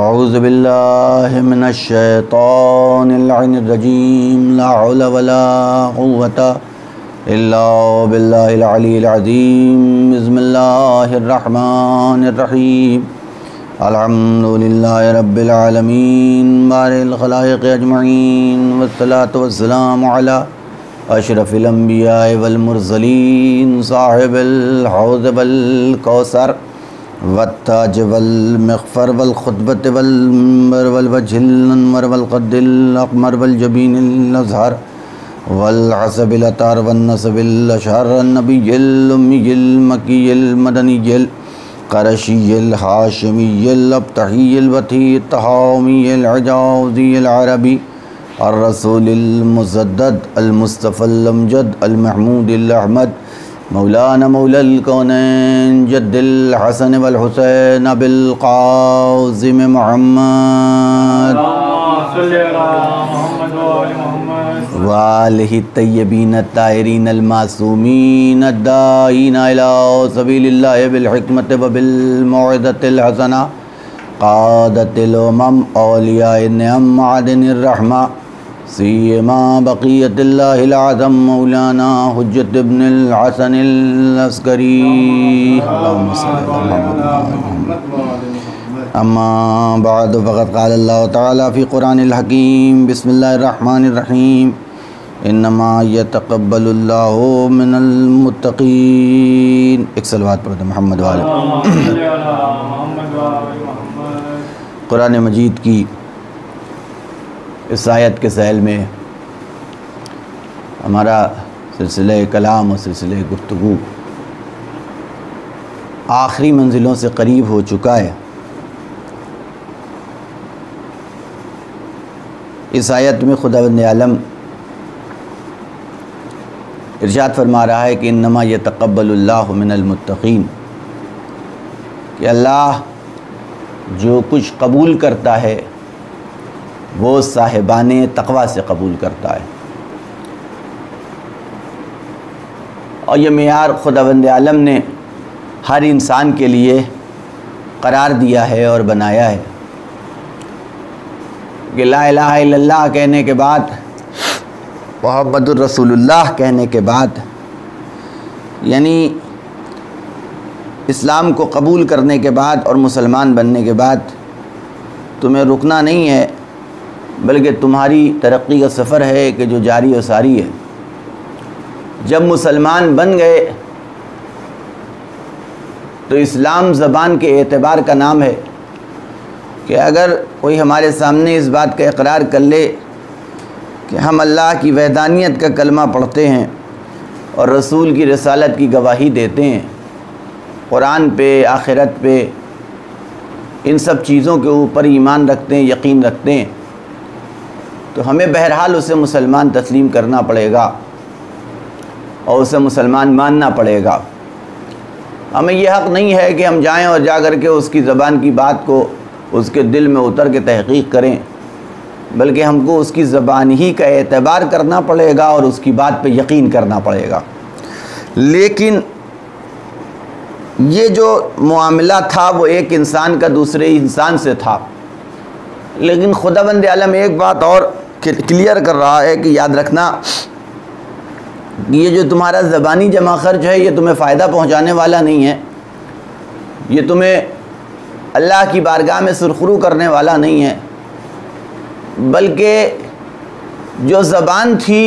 औज़ु बिल्लाहि मिनश शैतानिर रजीम ला हौला वला कुव्वता इल्ला बिल्लाहिल अलील अज़ीम बिस्मिल्लाहिर रहमानिर रहीम अल्हम्दुलिल्लाहि रब्बिल आलमीन बारिल खलाइक़ अजमईन वस्सलातु वस्सलामु अला अशरफिल अंबियाइ वल मुरसलीन साहिबिल हौज़ वल कौसर वत्ताज वलमग़फ़र वलख़ुतबत वलमंबर वलवजहिल अनवर वलक़दिल अक़मर वलजबीनिल अज़हर वलअसबिल अतार वन्नसबिल अशहर अन्नबिय्यिल उम्मिय्यिल मकिय्यिल मदनिय्यिल क़रशिय्यिल हाशिमिय्यिल अब्तहिय्यिल वतीत तहामिय्यिल हिजाज़िय्यिल अरबी अर्रसूलिल मुज़द्दद अलमुस्तफ़ल अमजद अलमहमूदिल अहमद मौलाना मौलल कौनैन जद्दिल हसन वल हुसैन बिल काज़िम मोहम्मद वालिहि तय्यबीन ताहिरीन अल मासूमीन दाईन इला सबीलिल्लाह बिल हिकमत व बिल मौइदतिल हसना क़ादतिल उमम औलिया नियम मादनिर रहमा सीमा बक़ियतिल्लाहिल आज़म मौलाना हुज्जत इब्नुल हसनिल अस्करी अम्मा बाद फ़क़द क़ाल अल्लाह तआला फ़ी क़ुरानिल हकीम बिस्मिल्लाहिर्रहमानिर्रहीम इन्नमा यतक़ब्बलुल्लाहु मिनल मुत्तक़ीन। एक सलवात पढ़ते मोहम्मद वाले। क़ुरान मजीद की इस आयत के सहल में हमारा सिलसिले कलाम और सिलसिले गुफ्तगू आखिरी मंजिलों से करीब हो चुका है। इस आयत में खुदावंद आलम इरशाद फरमा रहा है कि इन्नमा यतक़ब्बलुल्लाहु मिनल मुत्तक़ीन, कि अल्लाह जो कुछ कबूल करता है वो साहिबाने तकवा से कबूल करता है। और ये मेयार खुदावंद आलम ने हर इंसान के लिए करार दिया है और बनाया है कि ला इलाहा इल्लल्लाह कहने के बाद, मुहम्मदुर रसूलुल्लाह कहने के बाद, यानी इस्लाम को कबूल करने के बाद और मुसलमान बनने के बाद तुम्हें रुकना नहीं है, बल्कि तुम्हारी तरक्की का सफ़र है कि जो जारी और सारी है। जब मुसलमान बन गए तो इस्लाम ज़बान के एतबार का नाम है कि अगर कोई हमारे सामने इस बात का इकरार कर ले कि हम अल्लाह की वहदानियत का कलमा पढ़ते हैं और रसूल की रसालत की गवाही देते हैं, क़ुरान पे, आखिरत पे, इन सब चीज़ों के ऊपर ईमान रखते हैं, यकीन रखते हैं, तो हमें बहरहाल उसे मुसलमान तस्लीम करना पड़ेगा और उसे मुसलमान मानना पड़ेगा। हमें यह हक़ नहीं है कि हम जाएं और जा कर के उसकी ज़बान की बात को उसके दिल में उतर के तहक़ीक़ करें, बल्कि हमको उसकी ज़बान ही का एतबार करना पड़ेगा और उसकी बात पे यकीन करना पड़ेगा। लेकिन ये जो मामला था वो एक इंसान का दूसरे इंसान से था। लेकिन खुदावंद आलम एक बात और क्लियर कर रहा है कि याद रखना, ये जो तुम्हारा ज़बानी जमा खर्च है ये तुम्हें फ़ायदा पहुंचाने वाला नहीं है, ये तुम्हें अल्लाह की बारगाह में सुरखरू करने वाला नहीं है, बल्कि जो ज़बान थी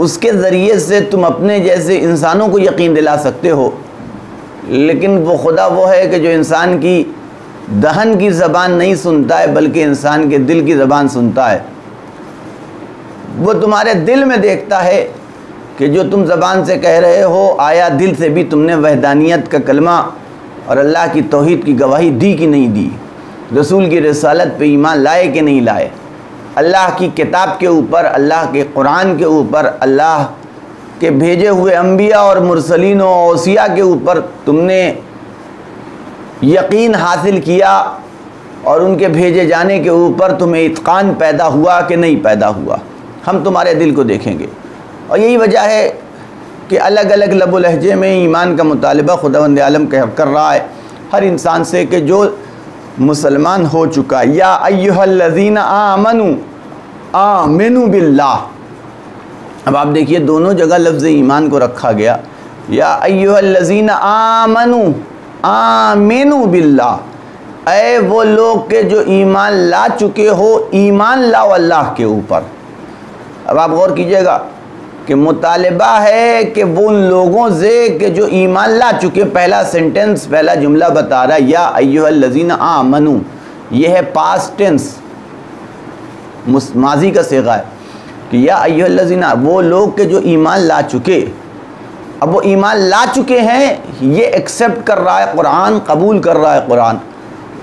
उसके ज़रिए से तुम अपने जैसे इंसानों को यकीन दिला सकते हो। लेकिन वो खुदा वो है कि जो इंसान की दहन की ज़बान नहीं सुनता है, बल्कि इंसान के दिल की ज़बान सुनता है। वो तुम्हारे दिल में देखता है कि जो तुम ज़बान से कह रहे हो आया दिल से भी तुमने वहदानियत का कलमा और अल्लाह की तौहीद की गवाही दी कि नहीं दी, रसूल की रसालत पे ईमान लाए कि नहीं लाए, अल्लाह की किताब के ऊपर, अल्लाह के कुरान के ऊपर, अल्लाह के भेजे हुए अम्बिया और मुरसलीन और ओसिया के ऊपर तुमने यकीन हासिल किया और उनके भेजे जाने के ऊपर तुम्हें इत्कान पैदा हुआ कि नहीं पैदा हुआ, हम तुम्हारे दिल को देखेंगे। और यही वजह है कि अलग अलग लबो लहजे में ईमान का मुतालबा खुदावंद आलम कर रहा है हर इंसान से कि जो मुसलमान हो चुका। या अय्युहल्लज़ीना आमनू आमिनू बिल्लाह। अब आप देखिए दोनों जगह लफ्ज़ ईमान को रखा गया। या अय्युहल्लज़ीना आमनू आमिनू बिल्लाह, ऐ वो लोग के जो ईमान ला चुके हो, ईमान लाओ अल्लाह के ऊपर। अब आप गौर कीजिएगा कि मुतालबा है कि वो उन लोगों से कि जो ईमान ला चुके। पहला सेंटेंस, पहला जुमला बता रहा है या अय्युहल्लज़ीना आमनू, यह है पास्ट टेंस, माजी का सिगा है कि या अय्युहल्लज़ीना, वो लोग के जो ईमान ला चुके। अब वो ईमान ला चुके हैं, ये एक्सेप्ट कर रहा है कुरान, कबूल कर रहा है कुरान,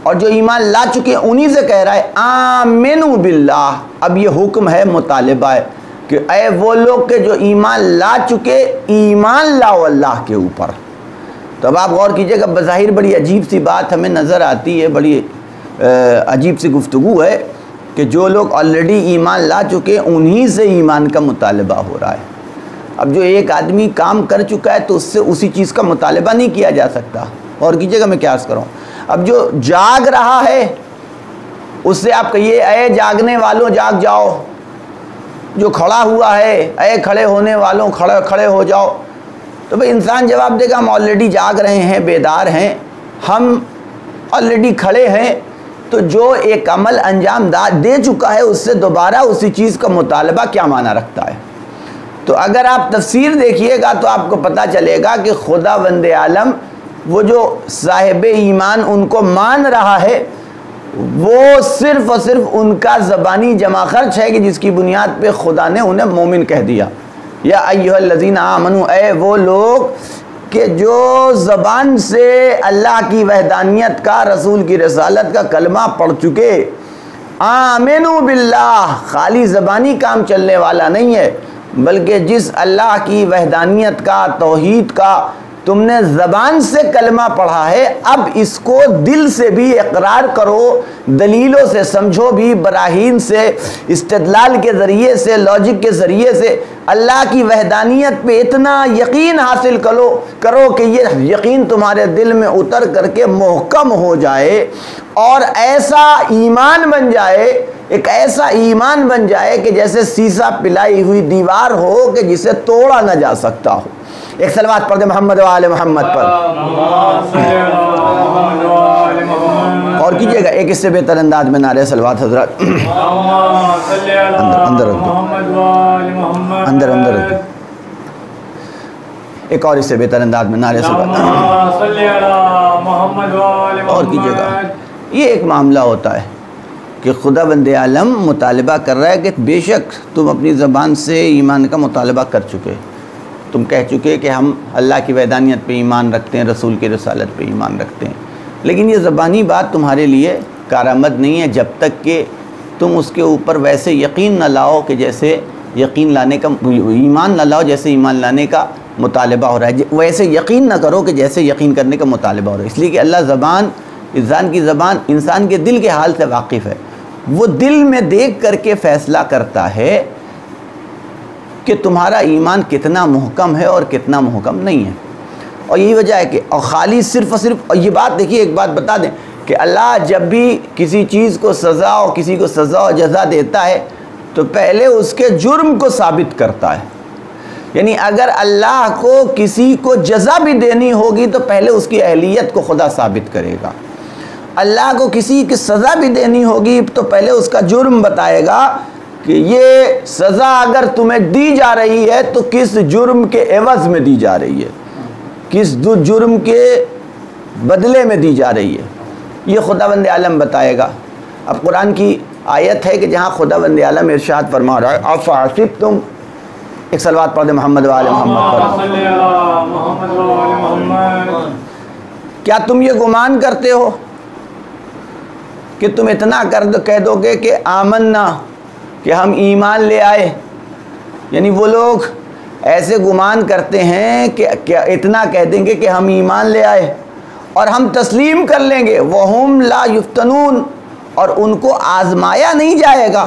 और जो ईमान ला चुके हैं उन्हीं से कह रहा है आमिनू बिल्लाह। अब ये हुक्म है, मुतालबा है कि ऐ वो लोग के जो ईमान ला चुके, ईमान लाओ अल्लाह के ऊपर। तो अब आप गौर कीजिएगा, बज़ाहिर बड़ी अजीब सी बात हमें नज़र आती है, बड़ी अजीब सी गुफ्तगू है कि जो लोग ऑलरेडी ईमान ला चुके उन्हीं से ईमान का मुतालबा हो रहा है। अब जो एक आदमी काम कर चुका है तो उससे उसी चीज़ का मुतालबा नहीं किया जा सकता। और कीजिएगा, मैं क्या अर्ज़ कर रहा हूँ। अब जो जाग रहा है उससे आप कहिए ऐ जागने वालों जाग जाओ, जो खड़ा हुआ है ऐ खड़े होने वालों खड़े हो जाओ। तो भाई इंसान जवाब देगा हम ऑलरेडी जाग रहे हैं, बेदार हैं, हम ऑलरेडी खड़े हैं। तो जो एक अमल अंजाम दे चुका है उससे दोबारा उसी चीज़ का मुतालबा क्या माना रखता है। तो अगर आप तफसीर देखिएगा तो आपको पता चलेगा कि खुदा बंदे आलम, वो जो साहिब ईमान उनको मान रहा है, वो सिर्फ़ और सिर्फ उनका ज़बानी जमा खर्च है कि जिसकी बुनियाद पे खुदा ने उन्हें मोमिन कह दिया। या अय्युहल्लज़ीना आमनू, ऐ वो लोग के जो ज़बान से अल्लाह की वहदानियत का, रसूल की रसालत का कलमा पढ़ चुके। आमिनू बिल्लाह खाली ज़बानी काम चलने वाला नहीं है, बल्कि जिस अल्लाह की वहदानियत का, तौहीद का तुमने ज़बान से कलमा पढ़ा है, अब इसको दिल से भी इकरार करो, दलीलों से समझो भी, बराहीन से, इस्तिदलाल के ज़रिए से, लॉजिक के ज़रिए से अल्लाह की वहदानियत पे इतना यकीन हासिल करो कि ये यकीन तुम्हारे दिल में उतर करके मोहकम हो जाए और ऐसा ईमान बन जाए, एक ऐसा ईमान बन जाए कि जैसे शीशा पिलाई हुई दीवार हो कि जिसे तोड़ा ना जा सकता हो। एक सलवात पढ़ दे मोहम्मद वाले मोहम्मद पर। और कीजिएगा एक इससे बेहतर अंदाज में नारे सलवात हजरत। अंदर अंदर अंदर एक और इससे बेहतर अंदाज में नारे सलवात। और कीजिएगा, ये एक मामला होता है कि खुदा बंदे आलम मुतालबा कर रहा है कि बेशक तुम अपनी ज़बान से ईमान का मुतालबा कर चुके, तुम कह चुके कि हम अल्लाह की वहदानियत पे ईमान रखते हैं, रसूल की रसालत पे ईमान रखते हैं, लेकिन ये ज़बानी बात तुम्हारे लिए कारामद नहीं है जब तक कि तुम उसके ऊपर वैसे यकीन न लाओ कि जैसे यकीन लाने का, ईमान न लाओ जैसे ईमान लाने का मुतालबा हो रहा है, वैसे यकीन न करो कि जैसे यकीन करने का मुतालबा हो रहा है। इसलिए कि अल्लाह ज़बान, इंसान की ज़बान इंसान के दिल के हाल से वाकिफ़ है, वो दिल में देख करके फ़ैसला करता है कि तुम्हारा ईमान कितना मुहकम है और कितना मुहकम नहीं है। और यही वजह है कि और खाली सिर्फ़ और सिर्फ, और ये बात देखिए, एक बात बता दें कि अल्लाह जब भी किसी चीज़ को सज़ा और किसी को सज़ा और जज़ा देता है तो पहले उसके जुर्म को साबित करता है। यानी अगर अल्लाह को किसी को जज़ा भी देनी होगी तो पहले उसकी अहलियत को खुदा साबित करेगा, अल्लाह को किसी की सज़ा भी देनी होगी तो पहले उसका जुर्म बताएगा कि ये सज़ा अगर तुम्हें दी जा रही है तो किस जुर्म के एवज़ में दी जा रही है, किस जुर्म के बदले में दी जा रही है, ये खुदावंद आलम बताएगा। अब कुरान की आयत है कि जहाँ खुदावंद आलम इरशाद फरमा रहा है अफ़ासिबतुम, एक सलवात पढ़ दे मोहम्मद वाले मोहम्मद, क्या तुम ये गुमान करते हो कि तुम इतना कह दोगे कि आमन्ना, कि हम ईमान ले आए। यानी वो लोग ऐसे गुमान करते हैं कि क्या इतना कह देंगे कि हम ईमान ले आए और हम तस्लीम कर लेंगे। वहुम ला युफ्तनून, और उनको आजमाया नहीं जाएगा।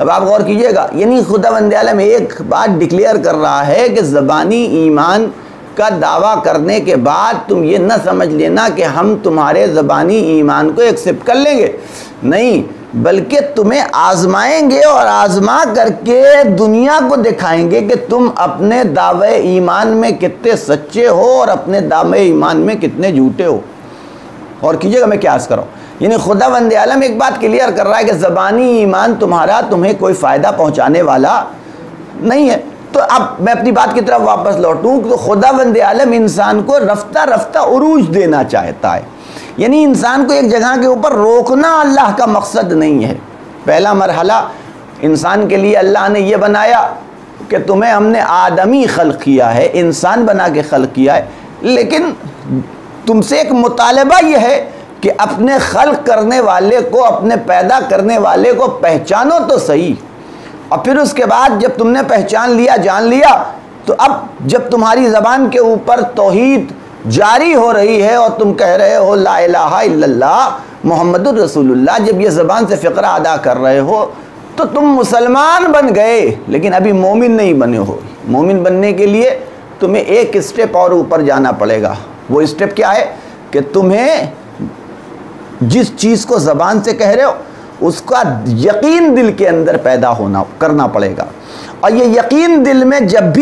अब आप गौर कीजिएगा, यानी खुदा बंदे आलम एक बात डिक्लेयर कर रहा है कि ज़बानी ईमान का दावा करने के बाद तुम ये ना समझ लेना कि हम तुम्हारे ज़बानी ईमान को एक्सेप्ट कर लेंगे, नहीं, बल्कि तुम्हें आजमाएंगे और आजमा करके दुनिया को दिखाएंगे कि तुम अपने दावे ईमान में कितने सच्चे हो और अपने दावे ईमान में कितने झूठे हो। और कीजिएगा मैं क्यास कर रहा हूँ, यानी खुदा वंदे आलम एक बात क्लियर कर रहा है कि ज़बानी ईमान तुम्हारा तुम्हें कोई फ़ायदा पहुँचाने वाला नहीं है। तो अब मैं अपनी बात की तरफ वापस लौटूँ तो खुदा वंदे आलम इंसान को रफ्ता रफ्ता उरूज देना चाहता है, यानी इंसान को एक जगह के ऊपर रोकना अल्लाह का मकसद नहीं है। पहला मरहला इंसान के लिए अल्लाह ने यह बनाया कि तुम्हें हमने आदमी खल्क़ किया है, इंसान बना के खल्क़ किया है, लेकिन तुमसे एक मुतालबा यह है कि अपने खल्क़ करने वाले को, अपने पैदा करने वाले को पहचानो तो सही, और फिर उसके बाद जब तुमने पहचान लिया, जान लिया, तो अब जब तुम्हारी ज़बान के ऊपर तौहीद जारी हो रही है और तुम कह रहे हो ला इलाहा इल्लल्लाह मुहम्मदुर रसूलुल्लाह, जब ये ज़बान से फ़िक़रा अदा कर रहे हो तो तुम मुसलमान बन गए, लेकिन अभी मोमिन नहीं बने हो। मोमिन बनने के लिए तुम्हें एक स्टेप और ऊपर जाना पड़ेगा। वो स्टेप क्या है कि तुम्हें जिस चीज़ को ज़बान से कह रहे हो उसका यकीन दिल के अंदर पैदा होना करना पड़ेगा, और ये यकीन दिल में जब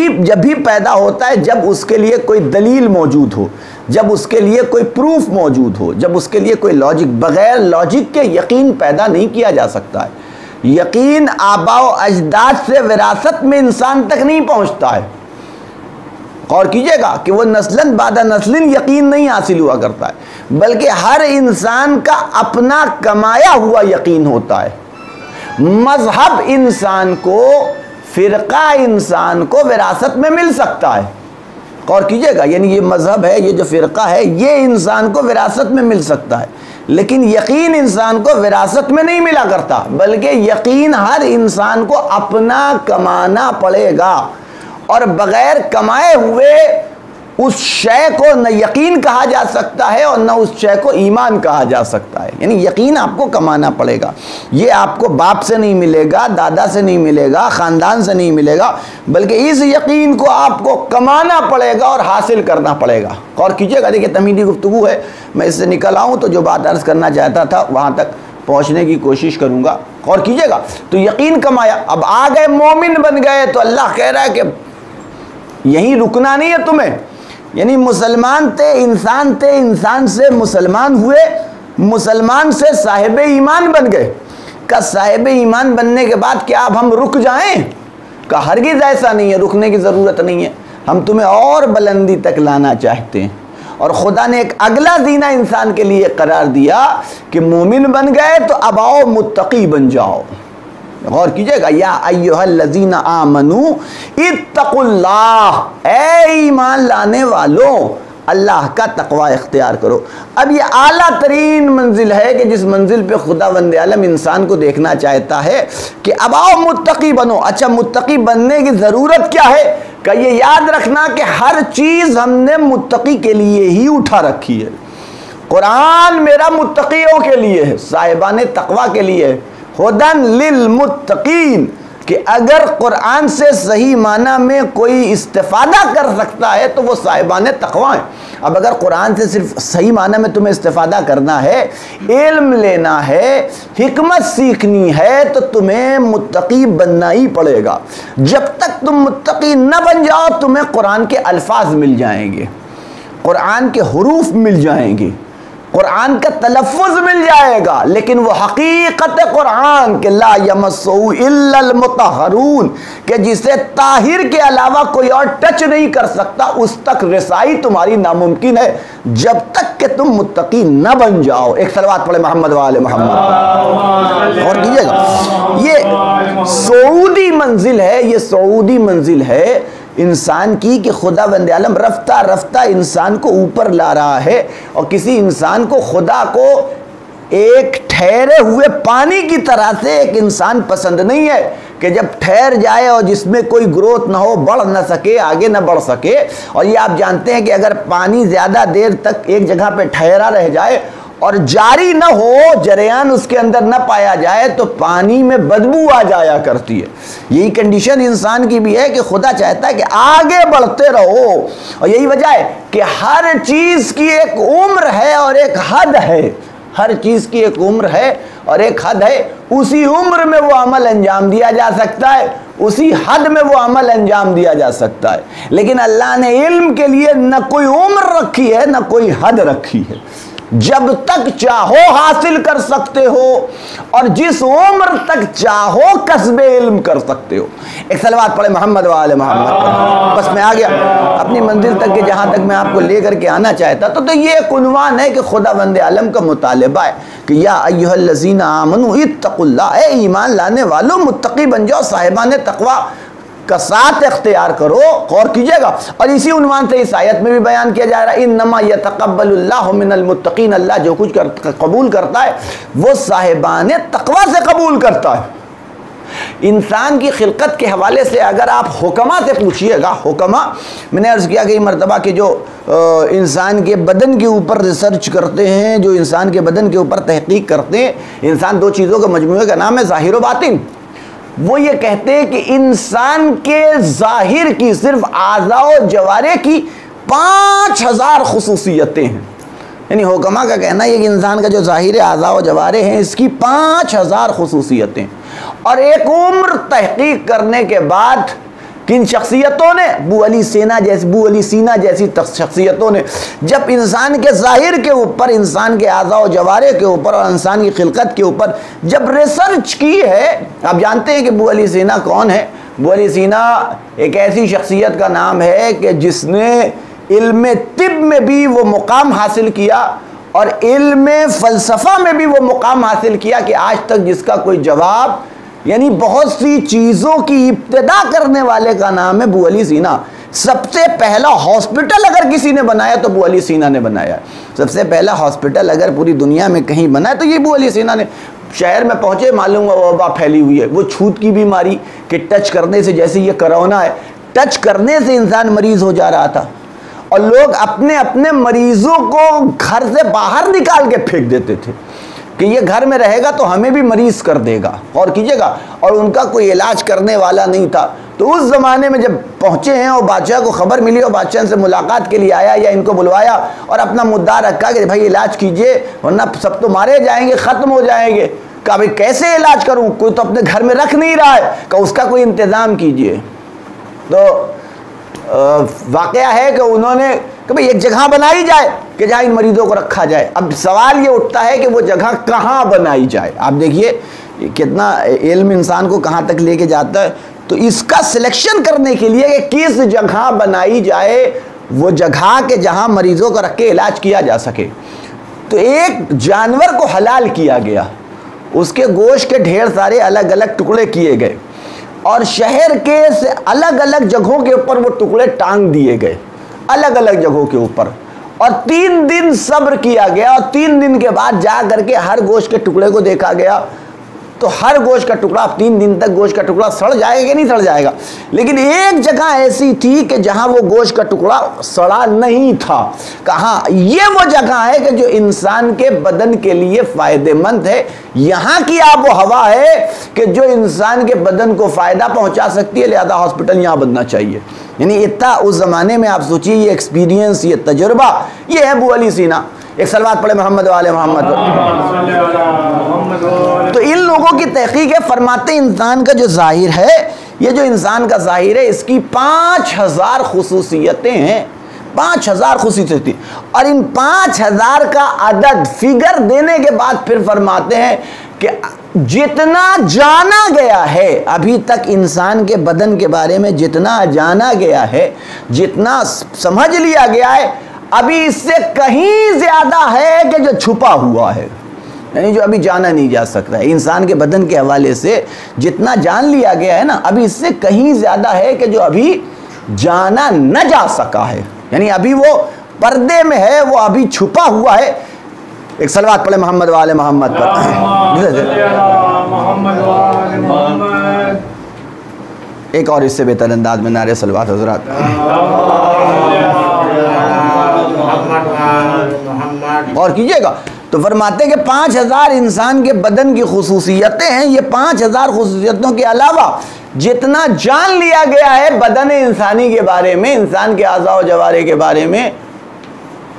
भी पैदा होता है जब उसके लिए कोई दलील मौजूद हो, जब उसके लिए कोई प्रूफ मौजूद हो, जब उसके लिए कोई लॉजिक, बग़ैर लॉजिक के यकीन पैदा नहीं किया जा सकता है। यकीन आबाओ अजदाद से विरासत में इंसान तक नहीं पहुंचता है। गौर कीजिएगा कि वो नस्लन बादा नस्लिन यकीन नहीं हासिल हुआ करता है, बल्कि हर इंसान का अपना कमाया हुआ यकीन होता है। मजहब इंसान को, फ़िरका इंसान को विरासत में मिल सकता है। गौर कीजिएगा, यानी ये मज़हब है, ये जो फ़िरका है, ये इंसान को विरासत में मिल सकता है, लेकिन यकीन इंसान को विरासत में नहीं मिला करता, बल्कि यकीन हर इंसान को अपना कमाना पड़ेगा, और बग़ैर कमाए हुए उस शय को न यकीन कहा जा सकता है और न उस शय को ईमान कहा जा सकता है। यानी यकीन आपको कमाना पड़ेगा, ये आपको बाप से नहीं मिलेगा, दादा से नहीं मिलेगा, ख़ानदान से नहीं मिलेगा, बल्कि इस यकीन को आपको कमाना पड़ेगा और हासिल करना पड़ेगा। गौर कीजिएगा, देखिए तमीदी गुफ्तगू है, मैं इससे निकल आऊँ तो जो बात अर्ज़ करना चाहता था वहाँ तक पहुँचने की कोशिश करूँगा। गौर कीजिएगा, तो यकीन कमाया, अब आ गए मोमिन बन गए, तो अल्लाह कह रहा है कि यहीं रुकना नहीं है तुम्हें। यानी मुसलमान थे, इंसान से मुसलमान हुए, मुसलमान से साहिब ईमान बन गए। का साहिब ईमान बनने के बाद क्या अब हम रुक जाएं? का हरगिज़ ऐसा नहीं है, रुकने की ज़रूरत नहीं है, हम तुम्हें और बुलंदी तक लाना चाहते हैं। और ख़ुदा ने एक अगला जीना इंसान के लिए करार दिया कि मोमिन बन गए तो अब आओ मुत्तकी बन जाओ। गौर कीजिएगा, या अय्युहल्लज़ीना आमनू इत्तकुल्लाह, ए ईमान लाने वालों अल्लाह का तकवा इख्तियार करो। अब ये आला तरीन मंजिल है कि जिस मंजिल पे खुदा वंदे आलम इंसान को देखना चाहता है कि अब आओ मुत्तकी बनो। अच्छा, मुत्तकी बनने की ज़रूरत क्या है? का ये याद रखना कि हर चीज़ हमने मुत्तकी के लिए ही उठा रखी है। कुरान मेरा मुत्तकियों के लिए है, साहिबान तकवा के लिए है, हुदन लिल मुत्तकीन, कि अगर कुरान से सही माना में कोई इस्तिफ़ादा कर सकता है तो वो साहिबान तकवा है। अब अगर कुरान से सिर्फ सही माना में तुम्हें इस्तिफ़ादा करना है, इल्म लेना है, हिकमत सीखनी है, तो तुम्हें मुत्तकी बनना ही पड़ेगा। जब तक तुम मुत्तकी न बन जाओ तुम्हें कुरान के अल्फाज मिल जाएंगे, कुरान के हुरूफ मिल जाएंगे, कुरान का तलफ़ुज़ मिल जाएगा, लेकिन वो हकीक़त कुरान के ला यमस्सुहु इल्लल मुतहरून, के जिसे ताहिर के अलावा कोई और टच नहीं कर सकता, उस तक रसाई तुम्हारी नामुमकिन है जब तक कि तुम मुत्तकी न बन जाओ। एक सलवात पढ़े मोहम्मद वाले मोहम्मद। और कीजिएगा, ये सऊदी मंजिल है, ये सऊदी मंजिल है इंसान की कि खुदा वंदे आलम रफ्ता रफ्ता इंसान को ऊपर ला रहा है। और किसी इंसान को खुदा को एक ठहरे हुए पानी की तरह से एक इंसान पसंद नहीं है कि जब ठहर जाए और जिसमें कोई ग्रोथ ना हो, बढ़ ना सके, आगे ना बढ़ सके। और ये आप जानते हैं कि अगर पानी ज़्यादा देर तक एक जगह पे ठहरा रह जाए और जारी ना हो, जरियान उसके अंदर ना पाया जाए तो पानी में बदबू आ जाया करती है। यही कंडीशन इंसान की भी है कि खुदा चाहता है कि आगे बढ़ते रहो। और यही वजह है कि हर चीज़ की एक उम्र है और एक हद है, हर चीज़ की एक उम्र है और एक हद है। उसी उम्र में वो अमल अंजाम दिया जा सकता है, उसी हद में वो अमल अंजाम दिया जा सकता है। लेकिन अल्लाह ने इल्म के लिए न कोई उम्र रखी है न कोई हद रखी है। जब तक चाहो हासिल कर सकते हो और जिस उम्र तक चाहो कस्बे इल्म कर सकते हो। एक सलवात पढ़े मोहम्मद वाले मोहम्मद। बस मैं आ गया अपनी मंजिल तक के, जहाँ तक मैं आपको ले करके आना चाहता था। तो ये कुनवान है कि खुदा बंद आलम का मुतालबा है कि या अय्युहल्लज़ीना आमनू इत्तक़ुल्लाह, ए ईमान लाने वालों मुत्तकी बन जाओ, साहिबान तकवा का साथ अख्तियार करो। गौर कीजिएगा। और इसी उन्वान से इस आयत में भी बयान किया जा रहा है, इन्नमा यतक़ब्बलुल्लाहु मिनल मुत्तक़ीन, अल्लाह जो कुछ कबूल करता है वो साहिबाने तकवा से कबूल करता है। इंसान की खिलकत के हवाले से अगर आप हुक्मा से पूछिएगा, हुक्मा मैंने अर्ज़ किया कि मरतबा के जो इंसान के बदन के ऊपर रिसर्च करते हैं, जो इंसान के बदन के ऊपर तहक़ीक़ करते हैं, इंसान दो चीज़ों के मजमू का नाम है ज़ाहिर व बातिन। वो ये कहते हैं कि इंसान के जाहिर की सिर्फ आज़ाओ जवारे की 5000 खुसूसियतें हैं। यानी हुक्मा का कहना है कि इंसान का जो जाहिर आज़ाओ जवारे हैं इसकी 5000 खुसूसियतें। और एक उम्र तहक़ीक़ करने के बाद किन शख्सियतों ने, बू अली सीना जैसी शख्सियतों ने जब इंसान के ज़ाहिर के ऊपर, इंसान के आज़ा व जवारे के ऊपर और इंसान की खिलकत के ऊपर जब रिसर्च की है। आप जानते हैं कि बू अली सीना कौन है? बू अली सीना एक ऐसी शख्सियत का नाम है कि जिसने इल्म तिब में भी वो मुकाम हासिल किया और इल्म फ़लसफ़ा में भी वो मुकाम हासिल किया कि आज तक जिसका कोई जवाब, यानी बहुत सी चीज़ों की इब्तिदा करने वाले का नाम है बू अली सीना। सबसे पहला हॉस्पिटल अगर किसी ने बनाया तो बू अली सीना ने बनाया। सबसे पहला हॉस्पिटल अगर पूरी दुनिया में कहीं बनाया तो ये बू अली सीना ने। शहर में पहुँचे, मालूम हुआ वबा फैली हुई है, वो छूत की बीमारी के टच करने से, जैसे ये कोरोना है, टच करने से इंसान मरीज़ हो जा रहा था और लोग अपने अपने मरीज़ों को घर से बाहर निकाल के फेंक देते थे कि ये घर में रहेगा तो हमें भी मरीज कर देगा। गौर कीजिएगा। और उनका कोई इलाज करने वाला नहीं था। तो उस ज़माने में जब पहुँचे हैं और बादशाह को खबर मिली और बादशाह से मुलाकात के लिए आया या इनको बुलवाया और अपना मुद्दा रखा कि भाई इलाज कीजिए वरना सब तो मारे जाएंगे, ख़त्म हो जाएंगे। कहा भाई कैसे इलाज करूँ, कोई तो अपने घर में रख नहीं रहा है। कहा उसका कोई इंतज़ाम कीजिए। तो वाक़या है कि उन्होंने कि भाई एक जगह बनाई जाए कि जहाँ इन मरीजों को रखा जाए। अब सवाल ये उठता है कि वो जगह कहाँ बनाई जाए। आप देखिए कितना इल्म इंसान को कहाँ तक लेके जाता है। तो इसका सिलेक्शन करने के लिए कि किस जगह बनाई जाए वो जगह के जहाँ मरीजों को रख के इलाज किया जा सके। तो एक जानवर को हलाल किया गया, उसके गोश्त के ढेर सारे अलग अलग टुकड़े किए गए और शहर के अलग अलग जगहों के ऊपर वो टुकड़े टांग दिए गए अलग अलग जगहों के ऊपर। और 3 दिन सब्र किया गया और 3 दिन के बाद जा करके हर गोश्त के टुकड़े को देखा गया। तो हर गोश्त का टुकड़ा, 3 दिन तक गोश्त का टुकड़ा सड़ जाएगा कि नहीं सड़ जाएगा, लेकिन एक जगह ऐसी थी कि जहां वो गोश्त का टुकड़ा सड़ा नहीं था। कहाँ? ये वो जगह है कि जो इंसान के बदन के लिए फ़ायदेमंद है। यहाँ की आबो हवा है कि जो इंसान के बदन को फ़ायदा पहुँचा सकती है, लिहाजा हॉस्पिटल यहाँ बनना चाहिए। यानी इतना उस ज़माने में आप सोचिए, ये एक्सपीरियंस, ये तजुर्बा, ये है बू अली सीना। एक सलवात पढ़े मोहम्मद वाले मोहम्मद। तो इन लोगों की तहक़ीक़ है, फरमाते इंसान का जो ज़ाहिर है, ये जो इंसान का ज़ाहिर है इसकी 5000 खुसूसियतें हैं। 5000 खुसूसियतें। और इन 5000 का अदद फिगर देने के बाद फिर फरमाते हैं कि जितना जाना गया है अभी तक इंसान के बदन के बारे में, जितना जाना गया है, जितना समझ लिया गया है, अभी इससे कहीं ज़्यादा है कि जो छुपा हुआ है, यानी जो अभी जाना नहीं जा सकता है। इंसान के बदन के हवाले से जितना जान लिया गया है ना, अभी इससे कहीं ज़्यादा है कि जो अभी जाना न जा सका है। यानी अभी वो पर्दे में है, वो अभी छुपा हुआ है। एक सलवात पढ़े मोहम्मद वाले मोहम्मद पर। एक और इससे बेहतर अंदाज में नारे सलवात हज़रात। और कीजिएगा। तो फरमाते हैं कि 5000 इंसान के बदन की खसूसियतें हैं। ये 5000 खसूसियतों के अलावा जितना जान लिया गया है बदन इंसानी के बारे में, इंसान के आज़ा व जवारे के बारे में,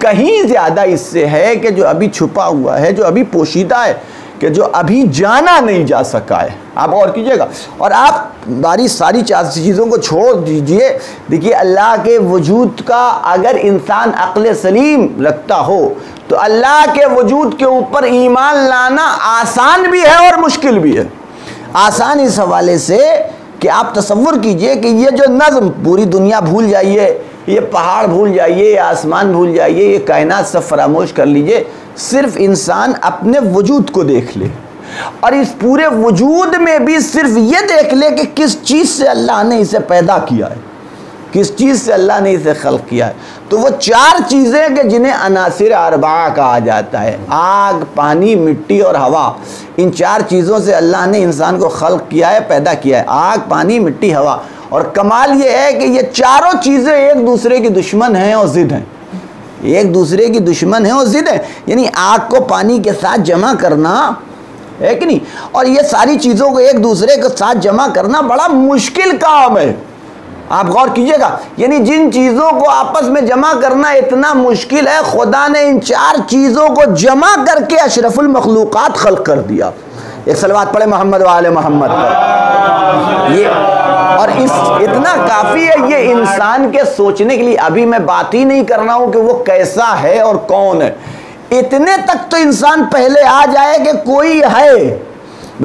कहीं ज़्यादा इससे है कि जो अभी छुपा हुआ है, जो अभी पोशीदा है, कि जो अभी जाना नहीं जा सका है। आप और कीजिएगा और आप बारी सारी चीज़ों को छोड़ दीजिए। देखिए अल्लाह के वजूद का अगर इंसान अक्ल सलीम रखता हो तो अल्लाह के वजूद के ऊपर ईमान लाना आसान भी है और मुश्किल भी है। आसान इस हवाले से कि आप तसव्वुर कीजिए कि ये जो नज़म, पूरी दुनिया भूल जाइए, ये पहाड़ भूल जाइए, ये आसमान भूल जाइए, ये कायनात सब फरामोश कर लीजिए, सिर्फ इंसान अपने वजूद को देख ले और इस पूरे वजूद में भी सिर्फ ये देख ले कि किस चीज़ से अल्लाह ने इसे पैदा किया है, किस चीज़ से अल्लाह ने इसे खल्क़ किया है। तो वो चार चीज़ें कि जिन्हें अनासिर अरबा कहा जाता है, आग, पानी, मिट्टी और हवा, इन चार चीज़ों से अल्लाह ने इंसान को खल्क़ किया है, पैदा किया है। आग, पानी, मिट्टी, हवा। और कमाल ये है कि ये चारों चीज़ें एक दूसरे की दुश्मन हैं और ज़िद हैं, एक दूसरे की दुश्मन हैं और ज़िद हैं। यानी आग को पानी के साथ जमा करना है कि नहीं, और ये सारी चीज़ों को एक दूसरे के साथ जमा करना बड़ा मुश्किल काम है। आप गौर कीजिएगा, यानी जिन चीज़ों को आपस में जमा करना इतना मुश्किल है, खुदा ने इन चार चीज़ों को जमा करके अशरफुल मखलूक़ात खल्क़ कर दिया। एक सलवात पढ़े मोहम्मद वाले मोहम्मद पर, ये और इस इतना काफ़ी है। ये इंसान के सोचने के लिए, अभी मैं बात ही नहीं कर रहा हूँ कि वो कैसा है और कौन है, इतने तक तो इंसान पहले आ जाए कि कोई है,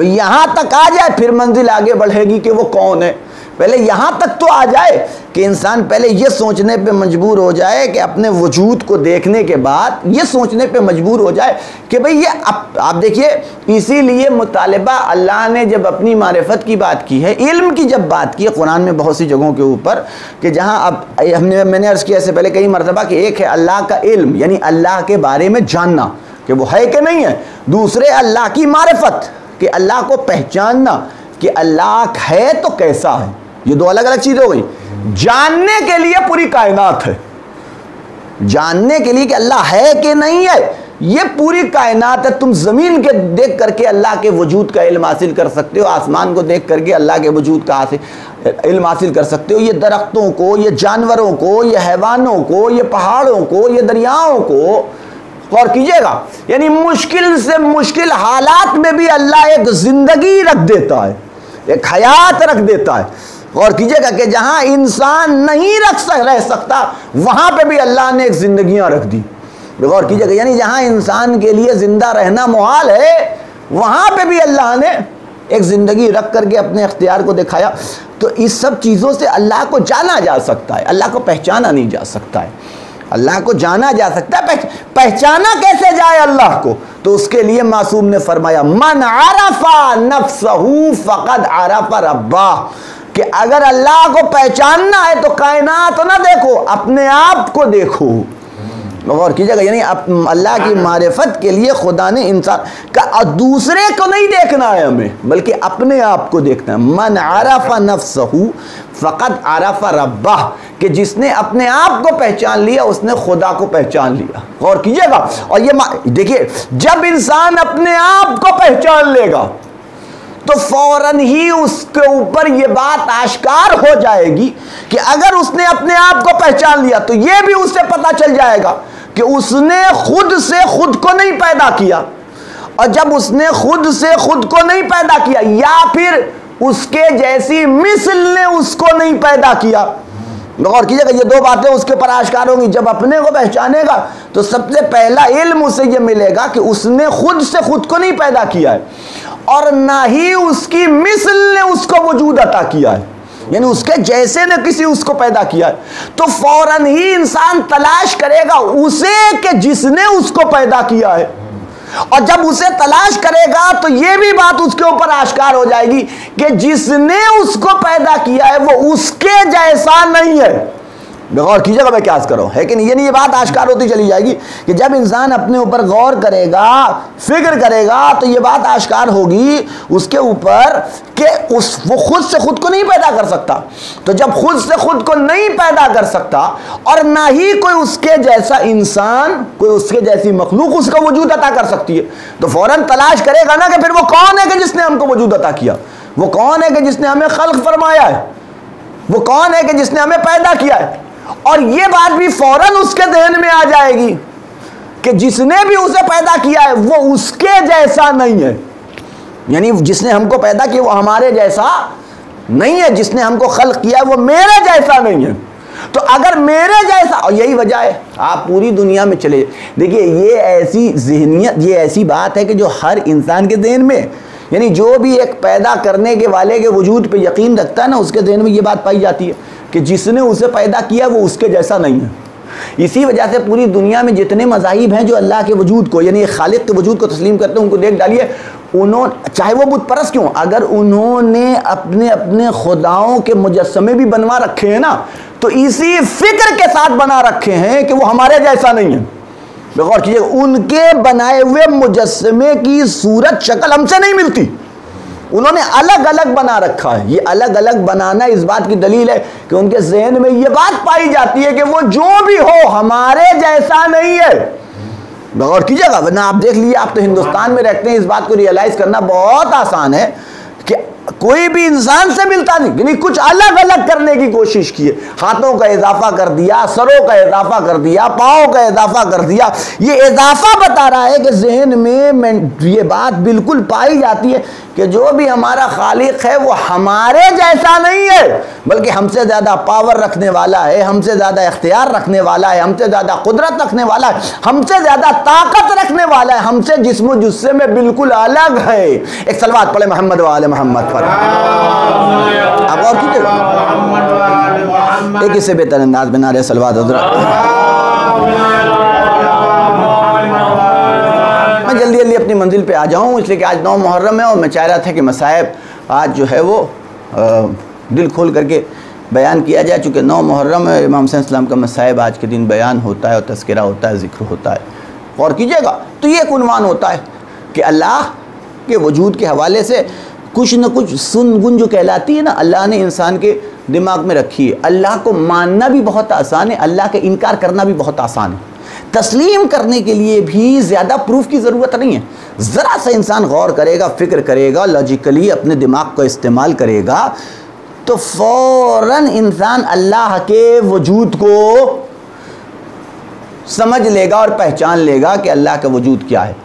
यहाँ तक आ जाए फिर मंजिल आगे बढ़ेगी कि वो कौन है। पहले यहाँ तक तो आ जाए कि इंसान पहले ये सोचने पे मजबूर हो जाए कि अपने वजूद को देखने के बाद ये सोचने पे मजबूर हो जाए कि भाई ये आप देखिए, इसीलिए मुतालबा अल्लाह ने जब अपनी मारिफत की बात की है, इल्म की जब बात की है कुरान में बहुत सी जगहों के ऊपर, कि जहाँ अब मैंने अर्ज़ किया इससे पहले कई मरतबा कि एक है अल्लाह का इल्म, यानी अल्लाह के बारे में जानना कि वो है कि नहीं है, दूसरे अल्लाह की मारिफत कि अल्लाह को पहचानना कि अल्लाह है तो कैसा है। ये दो अलग अलग चीज़ हो गई। जानने के लिए पूरी कायनात है, जानने के लिए कि अल्लाह है कि नहीं है, ये पूरी कायनात है। तुम ज़मीन के देख करके अल्लाह के वजूद का इल्म हासिल कर सकते हो, आसमान को देख करके अल्लाह के वजूद का इल्म हासिल कर सकते हो। ये दरख्तों को, ये जानवरों को, ये हैवानों को, ये पहाड़ों को, ये दरियाओं को, गौर कीजिएगा, यानी मुश्किल से मुश्किल हालात में भी अल्लाह एक ज़िंदगी रख देता है, एक हयात रख देता है। गौर कीजिएगा कि जहाँ इंसान नहीं रह सकता वहाँ पे भी अल्लाह ने एक ज़िंदगियाँ रख दी। गौर कीजिएगा, यानी जहाँ इंसान के लिए ज़िंदा रहना मुहाल है वहाँ पे भी अल्लाह ने एक ज़िंदगी रख करके अपने इख्तियार को दिखाया। तो इस सब चीज़ों से अल्लाह को जाना जा सकता है, अल्लाह को पहचाना नहीं जा सकता है। अल्लाह को जाना जा सकता है, पहचाना कैसे जाए अल्लाह को, तो उसके लिए मासूम ने फरमाया मन आरफा नफ्सहू फकद आरफा रब्बा, कि अगर अल्लाह को पहचानना है तो कायनात ना देखो, अपने आप को देखो। गौर कीजिएगा, यानी अल्लाह की मारिफत के लिए खुदा ने इंसान का, और दूसरे को नहीं देखना है हमें बल्कि अपने आप को देखना है। मन आरफा नफ्सहू फ़कद आरफा रब्बा, कि जिसने अपने आप को पहचान लिया उसने खुदा को पहचान लिया। गौर कीजिएगा, और ये देखिए जब इंसान अपने आप को पहचान लेगा तो फौरन ही उसके ऊपर ये बात आश्कार हो जाएगी कि अगर उसने अपने आप को पहचान लिया तो ये भी उसे पता चल जाएगा कि उसने खुद से खुद को नहीं पैदा किया, और जब उसने खुद से खुद को नहीं पैदा किया या फिर उसके जैसी मिसल ने उसको नहीं पैदा किया। गौर कीजिएगा, ये दो बातें उसके ऊपर आश्कार होंगी। जब अपने को पहचानेगा तो सबसे पहला इल्म उसे ये मिलेगा कि उसने खुद से खुद को नहीं पैदा किया है और ना ही उसकी मिसल ने उसको वजूद अता किया है, यानी उसके जैसे ने किसी उसको पैदा किया है। तो फौरन ही इंसान तलाश करेगा उसे के जिसने उसको पैदा किया है, और जब उसे तलाश करेगा तो यह भी बात उसके ऊपर आश्कार हो जाएगी कि जिसने उसको पैदा किया है वो उसके जैसा नहीं है, गौर कीजिएगा, मैं क्यास कर रहा हूँ, लेकिन ये नहीं, ये बात आश्कार होती चली जाएगी कि जब इंसान अपने ऊपर गौर करेगा, फिक्र करेगा, तो ये बात आश्कार होगी उसके ऊपर कि उस वो खुद से खुद को नहीं पैदा कर सकता। तो जब खुद से खुद को नहीं पैदा कर सकता और ना ही कोई उसके जैसा इंसान, कोई उसके जैसी मखलूक उसका वजूद अता कर सकती है, तो फौरन तलाश करेगा ना कि फिर वो कौन है कि जिसने हमको वजूद अता किया, वो कौन है कि जिसने हमें खल्क फरमाया है, वो कौन है कि जिसने हमें पैदा किया है। और ये बात भी फौरन उसके ध्यान में आ जाएगी कि जिसने भी उसे पैदा किया है वो उसके जैसा नहीं है, यानी जिसने हमको पैदा किया वो हमारे जैसा नहीं है, जिसने हमको खल्क किया वो मेरे जैसा नहीं है। तो अगर मेरे जैसा, और यही वजह है आप पूरी दुनिया में चले, देखिए ये ऐसी जहनियत, ये ऐसी बात है कि जो हर इंसान के ध्यान में, यानी जो भी एक पैदा करने के वाले के वजूद पे यकीन रखता है ना, उसके ध्यान में ये बात पाई जाती है कि जिसने उसे पैदा किया वो उसके जैसा नहीं है। इसी वजह से पूरी दुनिया में जितने मज़ाहिब हैं जो अल्लाह के वजूद को, यानी खालिक के वजूद को तस्लीम करते हैं, उनको देख डालिए, उन्होंने चाहे वो बुत परस्त क्यों, अगर उन्होंने अपने अपने खुदाओं के मुजस्मे भी बनवा रखे हैं ना, तो इसी फिक्र के साथ बना रखे हैं कि वो हमारे जैसा नहीं है। गौर कीजिए, उनके बनाए हुए मुजस्मे की सूरत शक्ल हमसे नहीं मिलती, उन्होंने अलग अलग बना रखा है। ये अलग अलग बनाना इस बात की दलील है कि उनके जहन में ये बात पाई जाती है कि वो जो भी हो हमारे जैसा नहीं है। गौर कीजिएगा, वरना आप देख लीजिए, आप तो हिंदुस्तान में रहते हैं, इस बात को रियलाइज करना बहुत आसान है कि कोई भी इंसान से मिलता नहीं, यानी कुछ अलग अलग करने की कोशिश की है, हाथों का इजाफा कर दिया, सरों का इजाफा कर दिया, पाँव का इजाफा कर दिया। ये इजाफा बता रहा है कि जहन में ये बात बिल्कुल पाई जाती है कि जो भी हमारा खालिक है वो हमारे जैसा नहीं है, बल्कि हमसे ज़्यादा पावर रखने वाला है, हमसे ज़्यादा इख्तियार रखने वाला है, हमसे ज़्यादा कुदरत रखने वाला है, हमसे ज़्यादा ताकत रखने वाला है, हमसे जिस्म जुस्से में बिल्कुल अलग है। एक सलवात पढ़े मोहम्मद वाले मोहम्मद पर। आप और कीजिएगा, एक इससे बेहतर अंदाज में नारे सलवात हज़रत। मैं जल्दी जल्दी अपनी मंजिल पे आ जाऊँ, इसलिए कि आज 9 मुहर्रम है और मैं चाह रहा था कि मसाइब आज जो है वो दिल खोल करके बयान किया जाए, चूँकि 9 मुहर्रम है, इमाम हुसैन अलैहिस्सलाम का मसाइब आज के दिन बयान होता है और तस्करा होता है, ज़िक्र होता है। गौर कीजिएगा, तो ये एक उन्वान होता है कि अल्लाह के वजूद के हवाले से कुछ न कुछ सुनगुन जो कहलाती है ना, अल्लाह ने इंसान के दिमाग में रखी है। अल्लाह को मानना भी बहुत आसान है, अल्लाह का इनकार करना भी बहुत आसान है, तस्लीम करने के लिए भी ज़्यादा प्रूफ की ज़रूरत नहीं है। ज़रा सा इंसान गौर करेगा, फ़िक्र करेगा, लॉजिकली अपने दिमाग को इस्तेमाल करेगा, तो फ़ौरन इंसान अल्लाह के वजूद को समझ लेगा और पहचान लेगा कि अल्लाह का वजूद क्या है।